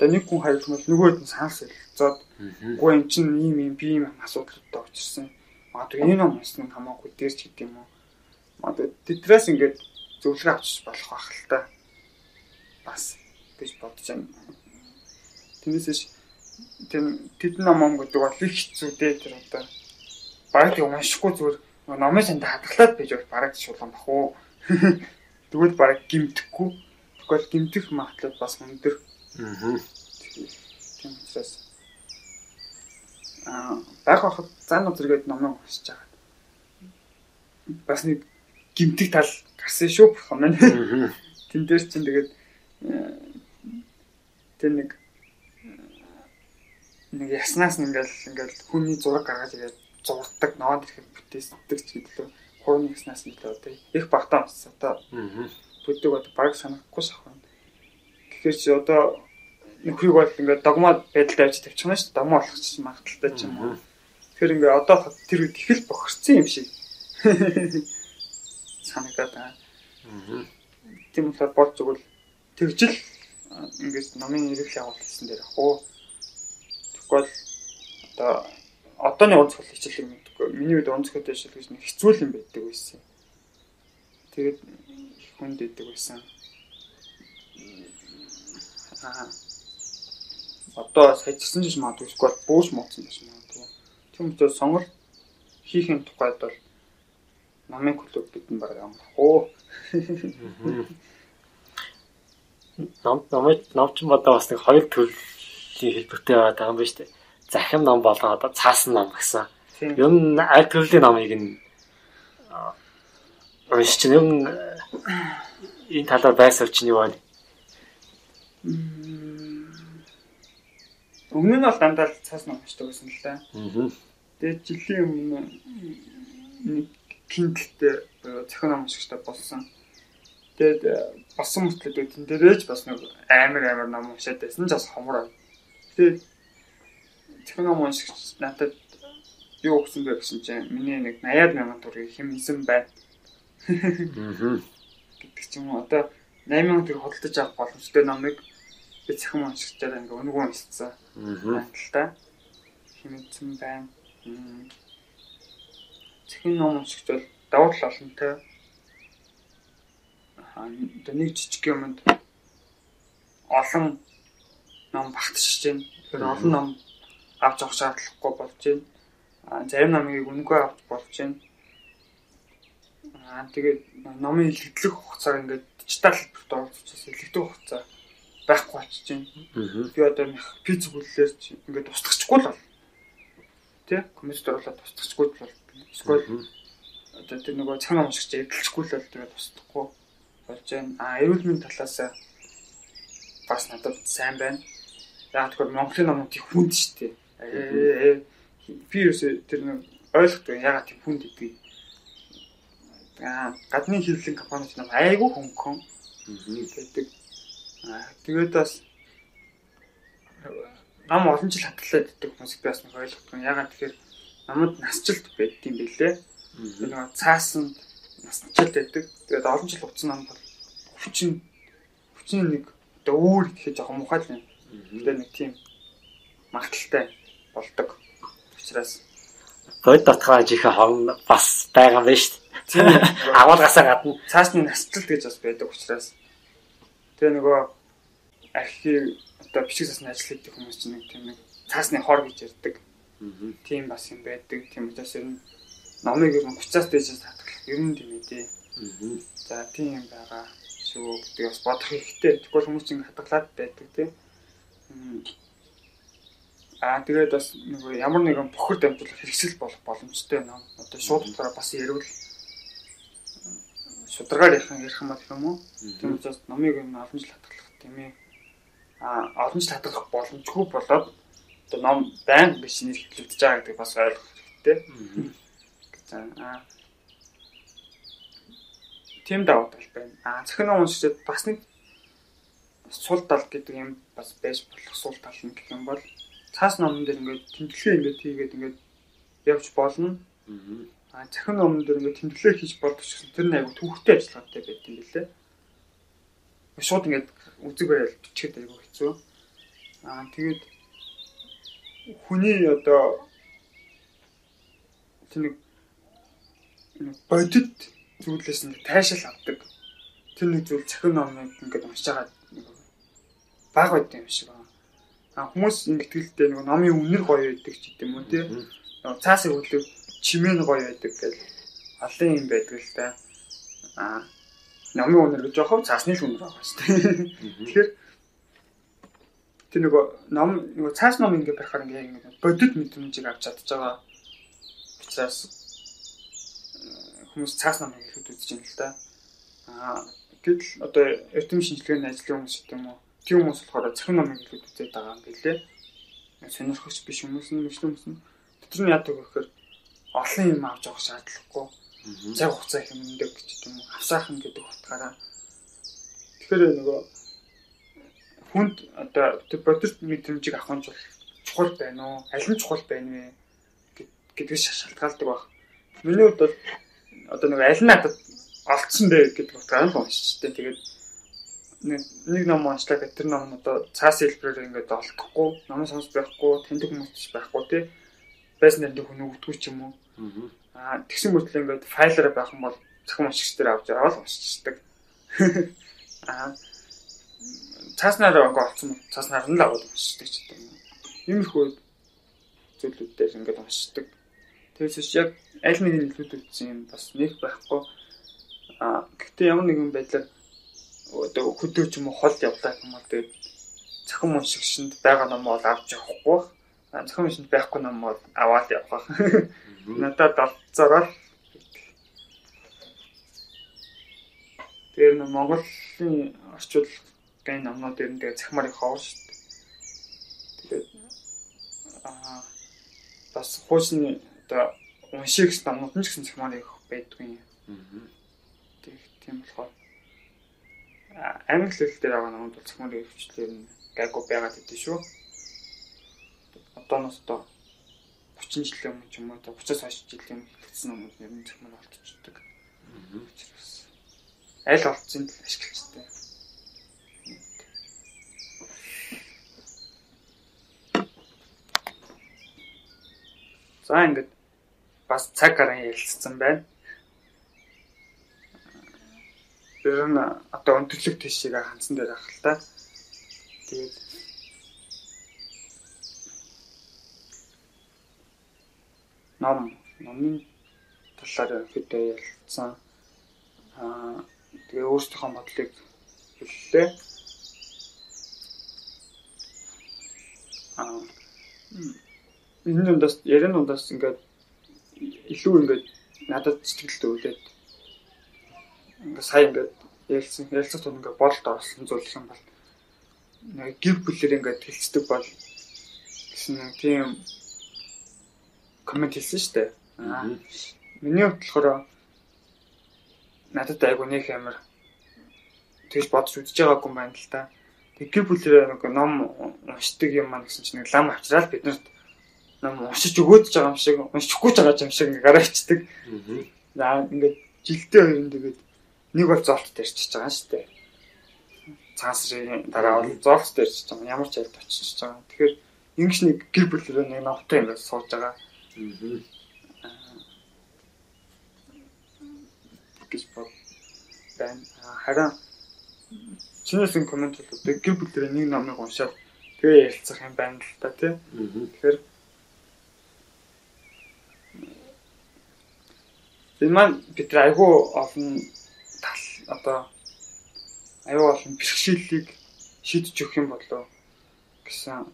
Одоо нэг хүн хариулсан бол нөгөөд нь санал солилцоод үгүй эн чинь ийм би ийм асуудалтай очирсан. Магадгүй энэ ном уншсан хамаагүй дээр ч гэдэг юм уу. Магадгүй тэдрээс ингээд зөвлөгөө авчиж болох байх л та. Бас гэж бодож байна. Тэрнээсээ тэдний ном гэдэг бол их хэцүү дээ тэр одоо. Багт юм ашиггүй зүгээр номын санд хадгалаад байж бол бараг шулган бах уу. Тэгвэл бараг гимтэхгүй. Гол гимтэх магадлал бас өндөр. Тийм учраас баг хахад зан үзэргээд номыг уншиж байгаа. Бас нэг гимтэх тал гарсан шүү болох юм байна. Тэн дээр чинь тэгээд тэр нэг яснаас ингээл хүний зураг гаргаж ирээд зурдаг ноод ирэхэд бүтээсдэг ч гэдлээ. Хууны яснаас илүү одоо их багтаа уншсан та. Бүдэг одоо баг санахгүй шахна. Гэхдээ чи одоо нөхрийг бол ингээд догма байдалтай авч тавьчихна шүү дээ. Догма болох чинь магадaltaй ч юм уу. Тэгэхээр ингээд одоо тэр үед их л бохирцсан юм шиг санагдаад байна. Тийм болохоор бол зүгэл тэгжил ингээд номын нэрийг явуул хийсэн дээр ахуу. Тэгвэл одоо одооний онцгой хичээл юм гэдэггүй. Миний үед онцгой хичээл гэж нэг хэцүү юм байдаг байсан. Тэгээд хүнд идэг байсан. Одоо сажсан гэж магадгүй эсвэл бууж муусан гэж магадгүй. Тийм учраас сонголт хийх юм тухайд бол намын клуб бидэн баг амархгүй. Намч бодоо бас нэг хоёр төрлийн хэлбэртэй байгаа юм байна шүү дээ. Захим ном болон одоо цаасан ном гэсэн. Ер нь аль төрлийн номыг нь уншиж чинь энэ талаар байсав чинь юу байна? Өмнө нь бол дандаа цаас ном уншдаг байсан л да. Тэгээд жилийн өмнө нэг Kindle-тэй зохион номшигчтай болсон. Тэгээд болсон мөртлөө тэн дээрээч бас нэг амар ном уншаад байсан ч бас хомроо. Тэгээд зохион ном уншигч надад юу өгсөн бэ гэсэн чинь миний нэг 80,000 төгрөгийг хэмнсэн байна. Гэдэг ч юм уу одоо 8,000 төгрөг худалдаж авах боломжтой номыг би захим уншигчаар ингээ өнгөө уншицсан. Хаталтаа хэмжсэн байна. Захим ном уншигч бол давуу тал олонтой. Одоо нэг жижиг юмд олон ном багтчихж байна. Тэгэхээр олон ном авч явах шаардлагагүй болж байна. Зарим номыг өнгөө авч болж байна. Тэгээд номын илгээх хугацаа ингээд дижитал хэлбэрт оролцож илгэдэг хугацаа байхгүй болчихж байна. Би одоо физик хөллөөр ингээд устгахчгүй л бол. Тэ? Компьютер болоод устгахчгүй л бол. Эсвэл одоо тэр нөгөө цан уншигч эдэлчгүй л бол тэгээд устгахгүй болж байна. А эрүүл мэндийн талаас бас надад сайн байна. Яг тэр Монголын номууд их хүнд шүү дээ. Вирус тэр ойлгохгүй ягаад тийм хүнд идэв. Аа гадны хэвлэлийн компанич нам айгүй хөнгөн гэдэг. Тэгээд бас нам олон жил хатгалаад идэх хүмүүс бас нэг ойлгохгүй. Ягаад тэгэхээр намд насжилт байд тийм билээ. Нэг цаасан насжилт байдаг. Тэгээд олон жил утсан нам бол хүчин нэг одоо өөр гэхээ жоохон мухай л байна. Тэгээд нэг тийм магталтай болдог. Учираас гол дотгоо жихээ ховн бас байгаа юм шүү дээ. Агуулгасаа гадна цаасны насжилт гэж бас байдаг учраас тэгээ нөгөө архи одоо бичиг засны ажил хийдэг хүмүүс чинь нэг тийм нэг цаасны хор гэж ярьдаг. Тийм бас юм байдаг. Тийм учраас ер нь номыг ер нь 30-аас дээшээс татгалах ер нь тийм ээ. За тийм байгаа шүү гэдэг бас бодох хэрэгтэй. Тэгвэл хүмүүс чинь хадгалаад байдаг тийм. Аа тэгээд бас нөгөө ямар нэгэн бохир дамжуулах хэрэгсэл болох боломжтой ном. Одоо шууд утгаараа бас ярил шударгаар ярих юм гэх юм уу? Тэгмээс бас номыг юм олон жил хадгалах тийм ээ. Аа олон жил хадгалах боломжгүй болоод одоо ном байнга биш нэр хэвлэгдэж байгаа гэдэг бас ойлгох хэрэгтэй. Аа. Тийм даваа тал байна. Аа захин ном уншиж бас нэг сул тал гэдэг юм бас байж болох сул тал нь гэх юм бол цаас номн дээр ингээд тэмдэглээ ингээд хийгээд ингээд явж болно. Аа захин номн дээр ингээд тэмдэглээ хийж болдог гэсэн тэр нэг айгу төвхтэй ажиллагаатай байдаг юм билээ. Шууд ингээд үзэг байл бичгээд айгу хэцүү. Аа тэгээд хүний одоо тэр нэг бодит зүйлээс нь таашаал авдаг. Тэр нэг зүйл захин номыг ингээд уншиж байгаа баг байт юм шиг байна. Аа хүмүүс ингэдэлтэй нэг номын өмнөр гоё байдаг ч гэдэм үү те. Цаасыг хөдлөв чимээ нь гоё байдаг гэж алын юм байдаг л та. Аа номын өмнөр гэж яхав цаасны шүнэр байгаа шүү дээ. Тэгэхээр тэр нэг ном нэг цаас ном ингэ барихаар ингэ бодит мэдрэмжийг авч чадж байгаа. Цаас хүмүүс цаас номыг ихэд үзэж байна л та. Аа гэтэл одоо эрдэм шинжилгээний ажлын хүмүүс гэдэг юм уу? Тийм хүмүүс болохоор захин номыг илүү үзээд байгаа юм билээ. Сонирхогч биш хүмүүс нь мэдлэмсэн. Тэд нь яадаг гэхээр олон юм авч явах шаардлагагүй. Цаг хугацаа хэмндэг гэж юм уу? Авсаахын гэдэг утгаараа. Тэгэхээр нөгөө хүнд одоо бодит мэдрэмжийг авах нь чухал байна уу? Аль нь чухал байна вэ гэдгээс шалтгаалдаг баг. Миний хувьд бол одоо нөгөө аль нь надад олдсон бэ гэдэг утгаараа л уншиж тээ. Тэгээд нэг ном уншлаад тэр ном нь одоо цаас хэлбэрээр ингээд олдохгүй, намын сонс байхгүй, тэндэг хүмүүс байхгүй тий. Байс нэрдэг хүн өгдөггүй ч юм уу. Аа тэгсэн мөртлөө ингээд файлаар байх юм бол захин уншигч дээр авч яваал уншиждаг. Аа цааснаар ингээд олцсон, цааснаар нь л аваад уншиждаг ч гэдэг юм. Иймэрхүү зүйлүүдээр ингээд уншиждаг. Тэрсээс яг аль нэг нь илүүд үзсэн юм бас нэг байхгүй. Аа гэхдээ ямар нэгэн байдлаар одоо хөдөө ч юм уу хол явлаа юм бол тэгээд захин уншигчэнд байгаа ном бол авч явахгүй. Захин уншигчэнд байхгүй ном бол аваад явах. Надад олцоорол. Тэр нь Монголын орчуулгын номнууд ер нь тэгээд захимаар их ховор шүү дээ. Тэгээд аа бас хуучны одоо уншигч номнууд нь ч гэсэн захимаар их байдгүй. Тийм болохоор Америк хэлээр байгаа нэг бол цөхмөрийн хөвчлөөр нь гайгүй байгаад идэв шүү. Одооноос одоо 30 жилийн өмнө ч юм уу 30-аас хойш жилийн хэлсэн хүмүүс ер нь цөхмөр болчихдаг. Аль олцсон л ашиглажтэй. За ингээд бас цаг гараа ярилцсан байна. Тэр нь одоо өндөрлөг тийшээ хансан дээр ахалтаа. Тэгээд номын талаар ихэд ярилцсан. Тэгээ өөрсдийнхөө модлыг хэллээ. Энэ ундаас ярин ундаас ингээд илүү ингээд надад сэтгэлд өвдөд. Ингээд сайн ингээд ярилцах тун ингээд болд орсон зүйл юм бол нэг гэр бүлээр ингээд хэлцдэг бол гэсэн нэг тийм коммент хийсэн шүү дээ. Миний бодлохоор надад айгүй нэг амар тэгж бодож үдэж байгаагүй юм байна л да. Тэг гэр бүлээр нэг ном уншдаг юм маань гэсэн чинь нэг лам авчраад бид нарт ном уншиж өгөөд байгаа юм шиг уншихгүй ч байгаа юм шиг ингээд гараа ичдэг. За ингээд жилдээ хоёрын тэгээд нэг бол золт тарьчихж байгаа шүү дээ. Цаасрын дараа бол золт тарьчихж байгаа. Ямар ч айлд очиж байгаа. Тэгэхээр ингэж нэг гэр бүлээр нэг номтой ингээд сууж байгаа. Гэж бод. Тэн хараа чинээсийн коммент болоод гэр бүлээр нэг номыг уншаад тэгээ ярилцах юм байна л та тий. Тэгэхээр энэ маань бид айгүй олон тал одоо аюул олон бэрхшээлийг шийдэж өгөх юм болоо гэсэн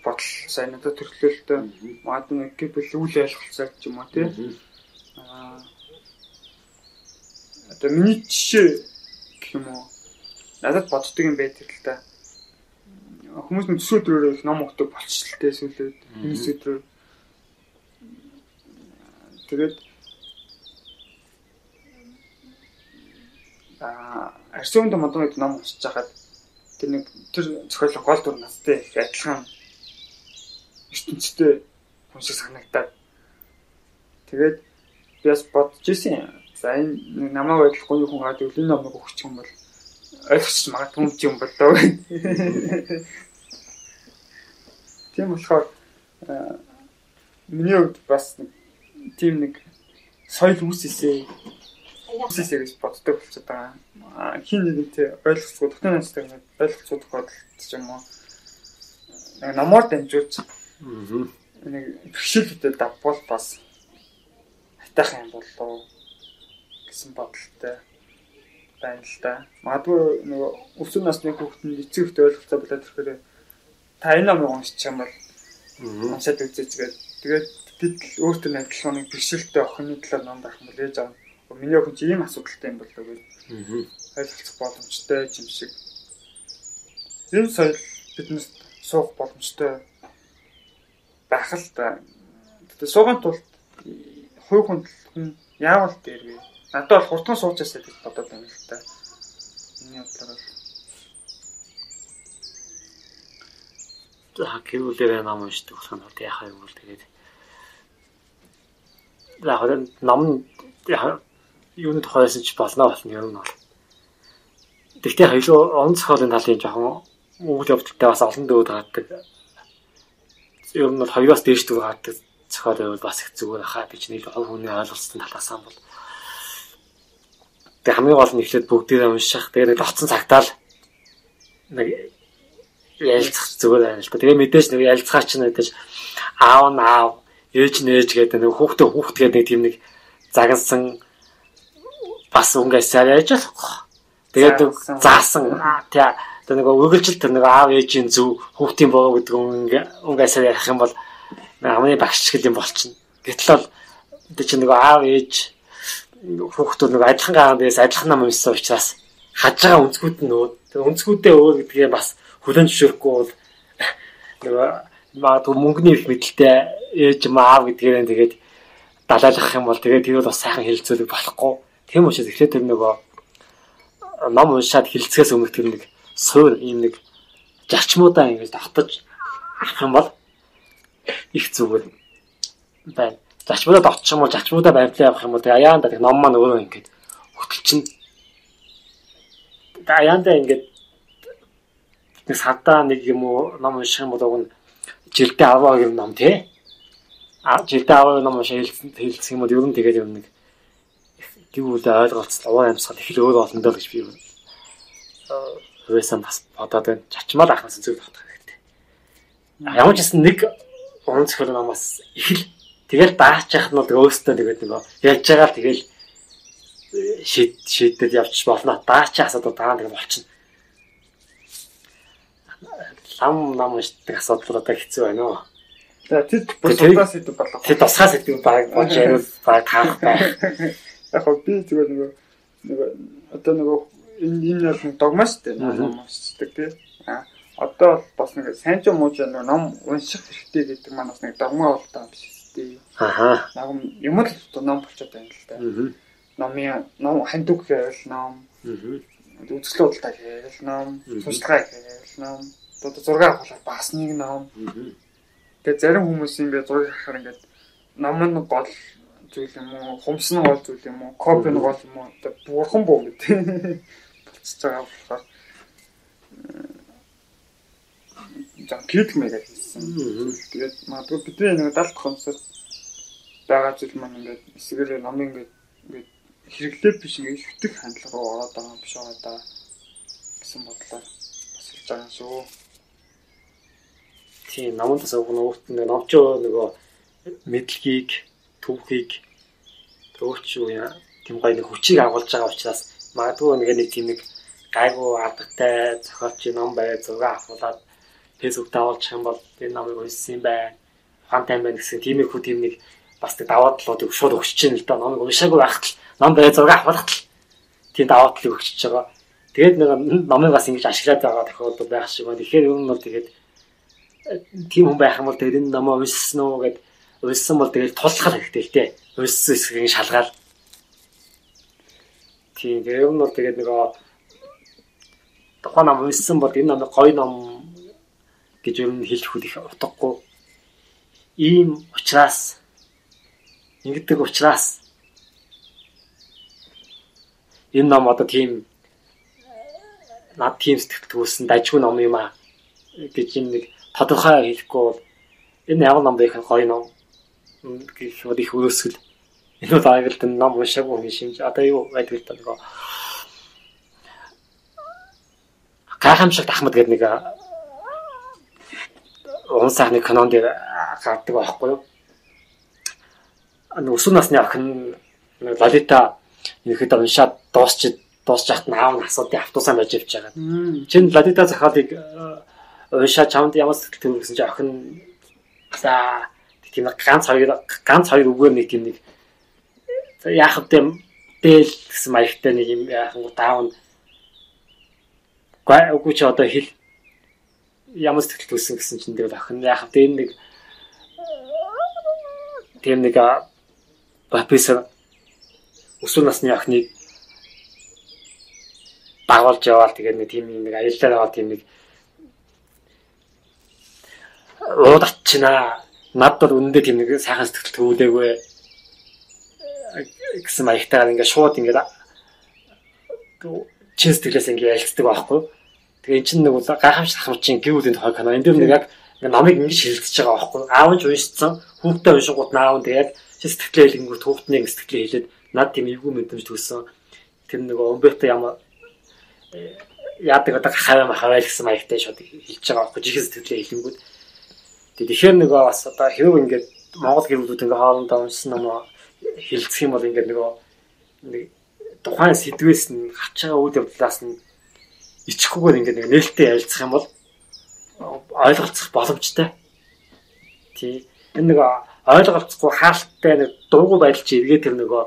бодол сайн надад төрлөөлтөө маад нэг гэр бүл үл ойлголцоо ч юм уу тий. Одоо миний жишээ гэх юм уу надад боддөг юм байдаг л та. Хүмүүс нь төсөө төрөөр ном өгдөг болчихлээ сүлээд энэ сэтрээр тэгээд арсын дом одооны ном уншиж хахад тэр нэг тэр зохиолын гол дүр настай их адилхан ертөнцтэй хүн шиг санагдаад тэгээд би бас бодож ирсэн. За энэ намайг байдлахгүй юу хүн гад өвлөн номыг өгчих юм бол ойлгочих магадгүй юм чи юм болоо гэдэг. Тийм болохоор миний хувьд бас тийм нэг соёл үүсээсээ гэж боддог болчиход байгаа. Хин нэгэнтэй ойлгохгүй дотны настай хүмүүс ойлгохгүй тохиолдолд юм уу намаар дамжуулж нэг бэрхшээлүүдэд давбал бас хайтах юм болоо гэсэн бодолтой байна л да. Магадгүй нөгөө өвсөн насны хүүхдэн эцэг ихтэй ойлголцоо болоод ирэхээр та энэ номыг уншиж юм бол уншаад үзээчгээд тэгээд бид өөртөө адилхан нэг бэрхшээлтэй охины талаар ном дарах юм лээж аа. Миний охин чи ийм асуудалтай юм болоо гэж ойлголцох боломжтой юм шиг. Энэ соёл биднээс суух боломжтой байх л да. Тэгтээ суугаан тулд хувь хүн яавал дээргүй надад бол хурдан суучаасаа гэж бодоод байна л та. Миний бодлоор бол гэр бүлээрээ ном уншдаг болох нь бол яхаа юм бол тэгээд хөрөнд ном юуны тухайсан ч болно юм бол. Тэгтээ хоёул онцгойлын талын жоохон үйл явдалтай бас олон дээд гаддаг. Ер нь бол хоёроос дээш дүү гаддаг зохиол бол бас их зүгээр хаа гэж нийл хүний ойлголцсон талаас нь бол тэг хамгийн гол нь ихлээд бүгдээрээ унших. Тэгээд лоцсон цагтаа л нэг ялцах зүгээр байна л та. Тэгээд мэдээж нэг ялцгаач нь мэдээж аав нь аав, ээж нь ээж гэдэг нэг хүүхдээ хүүхд гэдэг нэг тийм нэг загнасан бас өнгөс царайж болох. Тэгээд заасан тий нэг үргэлжил тэр нэг аав ээжийн зөв хүүхдийн болоо гэдэг өнгөс ярих юм бол хамгийн багш гэл юм болчихно. Гэтэл бол чи нэг аав ээж хүүхдүүд нэг адилхан гавьяас адилхан нам юмсан учраас хаж байгаа өнцгүүд нь өнцгүүдээ өөр гэдгээ бас хүлэн зөвшөөрөхгүй бол нөгөө магадгүй мөнгөний их мэдлэлтэй ээж маав гэдгээрээ тэгээд далайлах юм бол тэгээд тэр бол бас сайхан хэлэлцүүлэг болохгүй. Тийм учраас эхлээд тэр нөгөө нам уншаад хэлэлцгээс өмнө тэр нэг суур ийм нэг зарчмуудаа ингэж давтаж авах юм бол их зүгээр байна. Зарчмуудад очих юм бол зарчмуудаа баримтлан явах юм бол тэгээ аяанда тэг ном маань өөрөө ингээд хөтөлчин. Тэгээ аяанда ингээд нэг садаа нэг юм уу ном унших юм бол уг нь жилдээ 10 гэр ном тий. Жилдээ 10 ном хэлэлцэх юм бол ер нь тэгээд ер нь нэг гүйлээ ойлголцол овоо амьсгал их л өөр олондоо л гэж би хөөсөн бас бодоод байна. Зарчмаар ахнаас зөв татах хэрэгтэй. Ямар ч гэсэн нэг уран зохиолын номоос их л тэгэл даачаах нь бол өөртөө тэгээд нөгөө ярьж байгаа л тэгэл шийдээд явчих болно. Даач асуудал таанд нь болчихно. Нам шийдэх асуудал одоо хэцүү байна уу? Тэгээд бүр тусгаас идэв болох. Тэгээд тусгаас идэв баг болж баг таах байх. Яг би зүгээр нөгөө одоо нөгөө энэ бол догма шүү дээ. Догмасдаг тийм. А одоо бас нэг сайн ч муу ч нөгөө ном унших хэрэгтэй гэдэг маань бас нэг догма бол таа биш тийм. Аха. Юм л ном болчиход байна л да. Номын ном хандуг гэвэл ном. Үзэсгэлэн худалдаа гэвэл ном. Туршлагаа гэвэл ном. Одоо зураг авахлаар бас нэг ном. Тэгээ зарим хүмүүс юм бэ зургийг харахаар ингээд нам нь гол зүйл юм уу, хумс нь гол зүйл юм уу, копи нь гол юм уу, бурхан буу гэдэг болчихж байгаа болохоор жакет мэйгээ хийсэн. Тэгээд магадгүй бидний нэг 70 хумсад байгаа зүйл маань ингээд эсвэл нам ингээд хэрэглээ биш ингээд хөтөх хандлага руу ороод байгаа юм биш байгаа даа гэсэн бодлоо бас хэлж байгаа шүү. Тийм намд бас өгнөөрт нэг номчоо нөгөө мэдлэгийг, төвхийг төвч юу яа тийм гай нэг хүчийг агуулж байгаа учраас магадгүй нэг тийм нэг гайгүй аргатай зохиолч ном бай зураг авахлаад фэйсбүүк даулчих юм бол энэ намыг уншсан бай ухаантай байна гэсэн тийм их тийм нэг бас тэг даваадлууд шууд өгч чинь л да номыг уншаагүй байхад л ном бай зураг авахлаад тийм даваадлыг өгч байгаа. Тэгээд нэг номыг бас ингэж ашиглаад байгаа тохиолдол байх шиг байна. Тэгэхээр ер нь бол тэгээд тийм хүн байх юм бол тэр энэ намаа уншсан уу гэд уншсан бол тэгэл тулхал хэрэгтэй л дээ. Уншсан хэсгийг шалгаал. Тийм тэр юм бол тэгээд нөгөө тухайн нам уншсан бол энэ намыг гоё ном гэж ер нь хэлэх үл их утгагүй. Ийм учраас ингэдэг учраас энэ нам одоо тийм над тийм сэтгэл төрүүлсэн дажгүй ном юм аа гэж юм нэг тодорхой хэлэхгүй бол энэ яг намдынх нь гоё ном гэх мэт их өөрсгөл энэ бол агалд нам уншаагүй юм шимж одоо юу байдаг л та нөгөө гайхамшиг ахмад гэдэг нэг он сахны канонд гардаг байхгүй юу нөгөө өсвөр насны охин лалита ихэд уншаад дуусч хат наав асуудыг автуусаа байж явж байгаа. Чин лалита зохиолыг уншаа чамд ямар сэтгэл төрүүлсэн чинь охин за тийм ганц хоёр үгээр нэг тийм нэг яах вэ дээл гэсэн маягтай нэг юм яахан даавн гай өгч одоо хэл ямар сэтгэл төрүүлсэн гэсэн чинь тэгэл охин яах вэ энэ нэг тийм нэг профессор өсвөр насны охиныг дагуулж яваал тэгээд нэг тийм нэг аяллаар яваал тийм нэг уудат чина над бол үнэндээ тийм нэг сайхан сэтгэл төрүүлээгүй гэсэн маягтайгаар ингээд шууд ингээд чин сэтгэлээс ингээд ялцдаг байхгүй. Тэгээ эн чинь нэг удаа гайхамшигч гүйлийн тохиол канаа энэ дөр нэг яг намайг ингэж хилдэж байгаа байхгүй. Аав нь уншсан хүүхдээ уншгууд наав тэгээд чи сэтгэлээ хэлэнгүүт хүүхдний сэтгэлээ хэлээд над тийм эвгүй мэдрэмж төрсөн. Тэр нэг өмбөртөө ямар яадаг одоо хаваа махаваа гэсэн маягтай шууд хилж байгаа байхгүй. Жихэн сэтгэлээ хэлэнгүүт тэгэхээр нөгөө бас одоо хэв ингээд Монгол гэрүүлүүд ингээ хоорондоо уншсан юм хэлцэх юм бол ингээд нөгөө нэг тухайн сэдвээс нь гарч байгаа үйл явдлаас нь ичхгүйгээр ингээд нэг нээлттэй ярилцах юм бол ойлголцох боломжтой. Тий. Энэ нөгөө ойлголцохгүй хаалттай нэг дуугүй байдал чи эргээд тэр нөгөө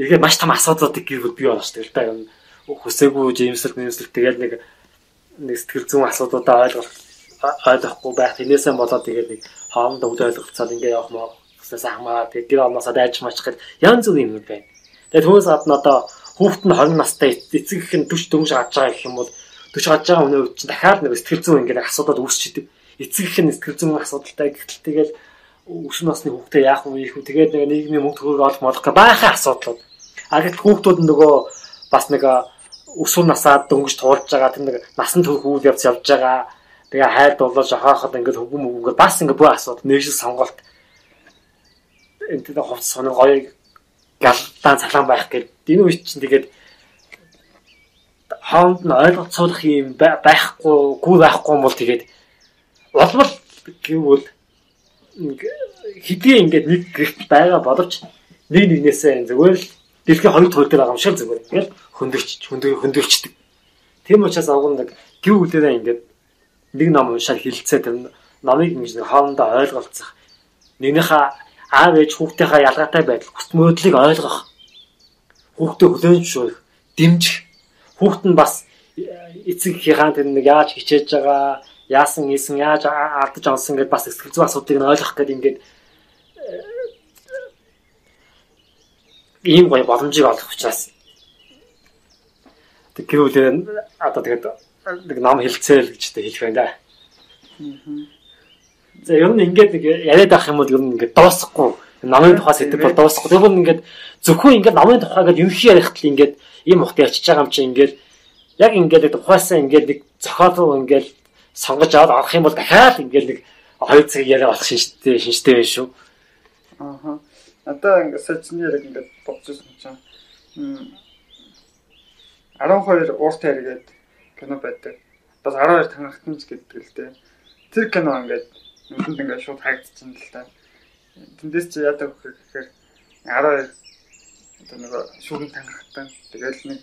эргээд маш том асуудлуудыг гэрүүл бий болчихдог л да. Хүсээгүй жимсэлт тэгэл нэг сэтгэл зүйн асуудлуудаа ойлгохгүй байх. Тэрнээсээ болоод тэгээд нэг хоорондоо үл ойлголцоод ингээ явах маа гэснээс хамаараа тэгээд гэр орноосоо дайж мачхад янз бүрийн юм байна. Тэгээд түүнээс гадна одоо хүүхэд нь 20 настай эцэг их нь 40 гарч байгаа гэх юм бол 40 гарч байгаа хүний үед чинь дахиад нэг сэтгэл зүйн ингээ асуудал үүсчихэд эцэг их нь сэтгэл зүйн асуудалтай гэхдээ тэгээд өсвөр насны хүүхдээ яах вэ ийхүү тэгээд нэг нийгмийн мөнгө төгөөг олох байхаа асуудлууд. А гэтэл хүүхдүүд нөгөө бас нэг өсвөр насаад дөнгөж туулж байгаа тэр нэг насан турш үйл явц явж байгаа. Тэгээ хайр дуулаж ахаахад ингээд хөвгмөгөөр бас ингээд бүх асуудал нэгжил сонголт энэ тэ хувц сонин гоё галлаа цалан байх гээд энэ үед чинь тэгээд хонд нь ойлголцуулах юм байхгүй юм бол тэгээд болвол гэвэл хэдий ингээд нэг гэрт байгаа боловч нэг нэгнээсээ зүгээр л Дэлхийн хоног төгөлдөр агамшил зүгээр ингээд хөндөгчдөг. Тийм учраас авган нэг гүв үлээрээ ингээд нэг ном уншаад хилцээ тэр номыг ингээд хоорондоо ойлголцох. Нэгнийхээ аав ээж хүүхдийнхээ ялгаатай байдал хөсмөдлийг ойлгох. Хүүхдээ хүлээнжүүлэх, дэмжих. Хүүхд нь бас эцэг хихаан тэр нэг яаж хичээж байгаа, яасан ийсэн, яаж алдаж онсон гэдээ бас эсгэл зүйн асуудыг нь ойлгох гэдэг ингээд ийм гоё боломжийг олох учраас тэг гэрүүлэн одоо тэгээд нэг нам хэлцээл гэжтэй хэлэх байна да. За ер нь ингээд нэг яриад авах юм бол ер нь ингээд дуусахгүй. Намын тухай сэтгэл бол дуусахгүй. Тэгвэл ингээд зөвхөн ингээд намын тухай гэдэг юм шиг ярихт л ингээд ийм ухт ячиж байгаа юм чи ингээд яг ингээд тухайсаа ингээд нэг зохиолоо ингээд сонгож аваад авах юм бол дахиад ингээд нэг 2 цаг яриа болох шинжтэй байх шүү. Ааха. Одоо ингээд сочны яриг ингээд бодчихсон чинь 12 уурт хайр гэдэг кино байдаг. Бас 12 тангатмж гэдэг л дээ. Тэр кино ингээд нүдэнд ингээд шууд харагдчихсан л та. Тэндээс чи яадаг вэ гэхээр 12 одоо нэг шүүгэн тангатан тэгэл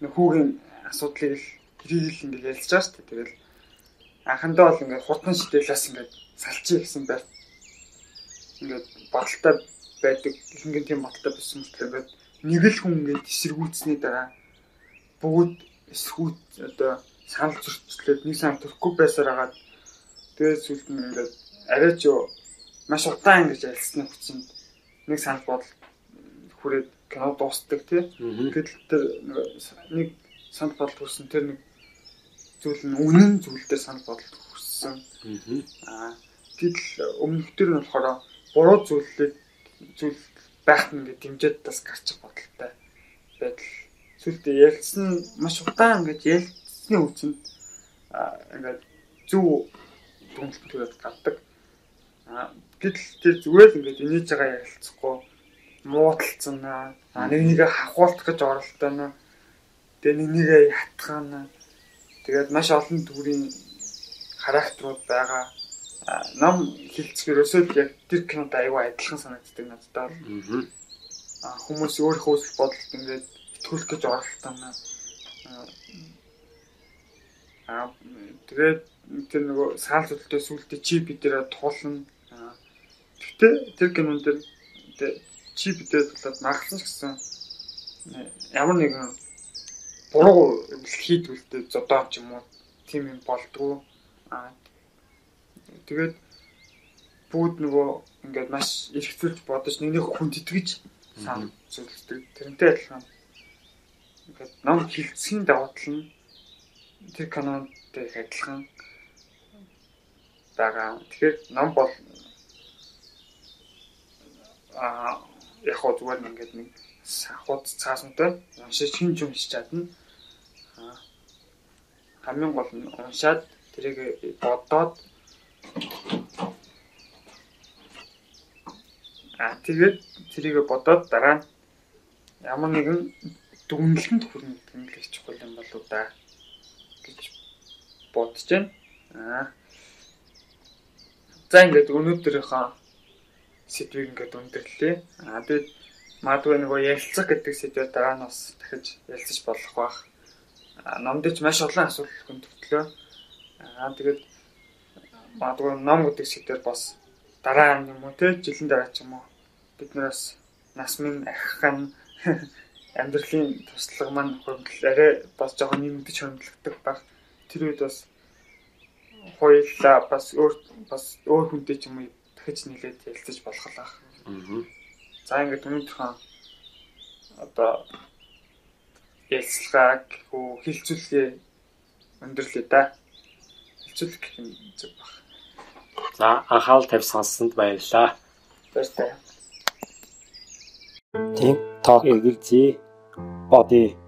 нэг хүүгийн асуудлыг л гэрэл ингээд ялцж байгаа шүү дээ. Тэгэл анхандаа бол ингээд хутан шидэлээс ингээд салчих гэсэн байт. Ингээд баталтай байдаг ихэнх нь тийм баталтай байсан мэтлээ нэг л хүн ингээд эсэргүүцсний дараа бүгд эсгүүц одоо санал зөрчлөөд нэг санал төрөхгүй байсаар хагаад тэгээд сүлд нь ингээд арайч маш удаан ингэж ялцсны хүчинд нэг санал бодол хүрээд кино дуустдаг тийм ингээд тэр нэг санал бодол хүрсэн тэр нэг зүйл нь үнэн зүйл дээр санал бодол хүрсэн тэгэл өмнөх төр нь болохоор буруу зүйл байх нь ингээд дэмжиж бас гарчих бодолтой байдал. Сүлдээ ялцсан маш удаан ингээд ялцсны үчинд ингээд зөв дүнэлтүүд гаддаг. Гэтэл тэр зүгээр л ингээд инээж байгаа ярилцахгүй муудалцсанаа, нэгнийгээ хахуулах гэж оролдоно. Тэгээ нэгнийгээ ятгахна. Тэгээд маш олон төрлийн характерууд байгаа. Нам хилцгэрөөсөө яг тэр кинод аюу адилхан санагддаг надад бол. Хүмүүс өөрийнхөө үсэл бодолд ингээд итгүүлэх гэж оролдоно. Тэгээд тэр нөгөө санал зүйлтэй сүултээ чи бидээрээ туулна. Гэхдээ тэр кинон дээр чи бидээр тулаад магтсан гэсэн ямар нэгэн буруу хийдвэлтэй зодооч юм уу тийм юм болдгоо. Тэгээд бүгд нөгөө ингээд маш эргэцүүлж бодож нэгнийх хүнд итгэж санал зөрчилдөг. Тэрнтэй адилхан ингээд нам хилцгийн давуу тал нь тэр канонтой адилхан байгаа. Тэгэхээр нам бол яг хоо зүгээр ингээд нэг сахууд цааснтай уншиж шинж юм хийж чадна. Хамгийн гол нь уншаад тэрийг бодоод тэгээд тэрийгэ бодоод дараа ямар нэгэн дүнлэгэнд хүрнэ гэдэг чухал юм болоо да гэж бодож байна. За ингээд өнөөдрийнхөө сэдвийг ингээд өндөрлөө. Тэгээд магадгүй нөгөө ярилцах гэдэг сэдвээр дараа нь бас дахиж ярилцаж болох байх. Номдож маш олон асуулт хүнд төрлөө. Тэгээд магадгүй ном гэдэг сэдвээр бас дараа нь юм уу те жилийн дараа ч юм уу бид нараас нас минь ахын амьдралын туслаг маань хөндлөл арай бас жоохон нэмэгдэж хөндлөгдөх баг. Тэр үед бас хоёлаа бас өөр хүнтэй ч юм уу дахиж нэлээд ялцаж болох лах. За ингээд өнөөдөр одоо ялцлагаа хилцүүлгээ өндөрлөө да. Хилцүүлэх гэх юм зүг баг. За анхаал тавь сонссонд баярлалаа. Баярлалаа. Тик ток эгэлзээ боди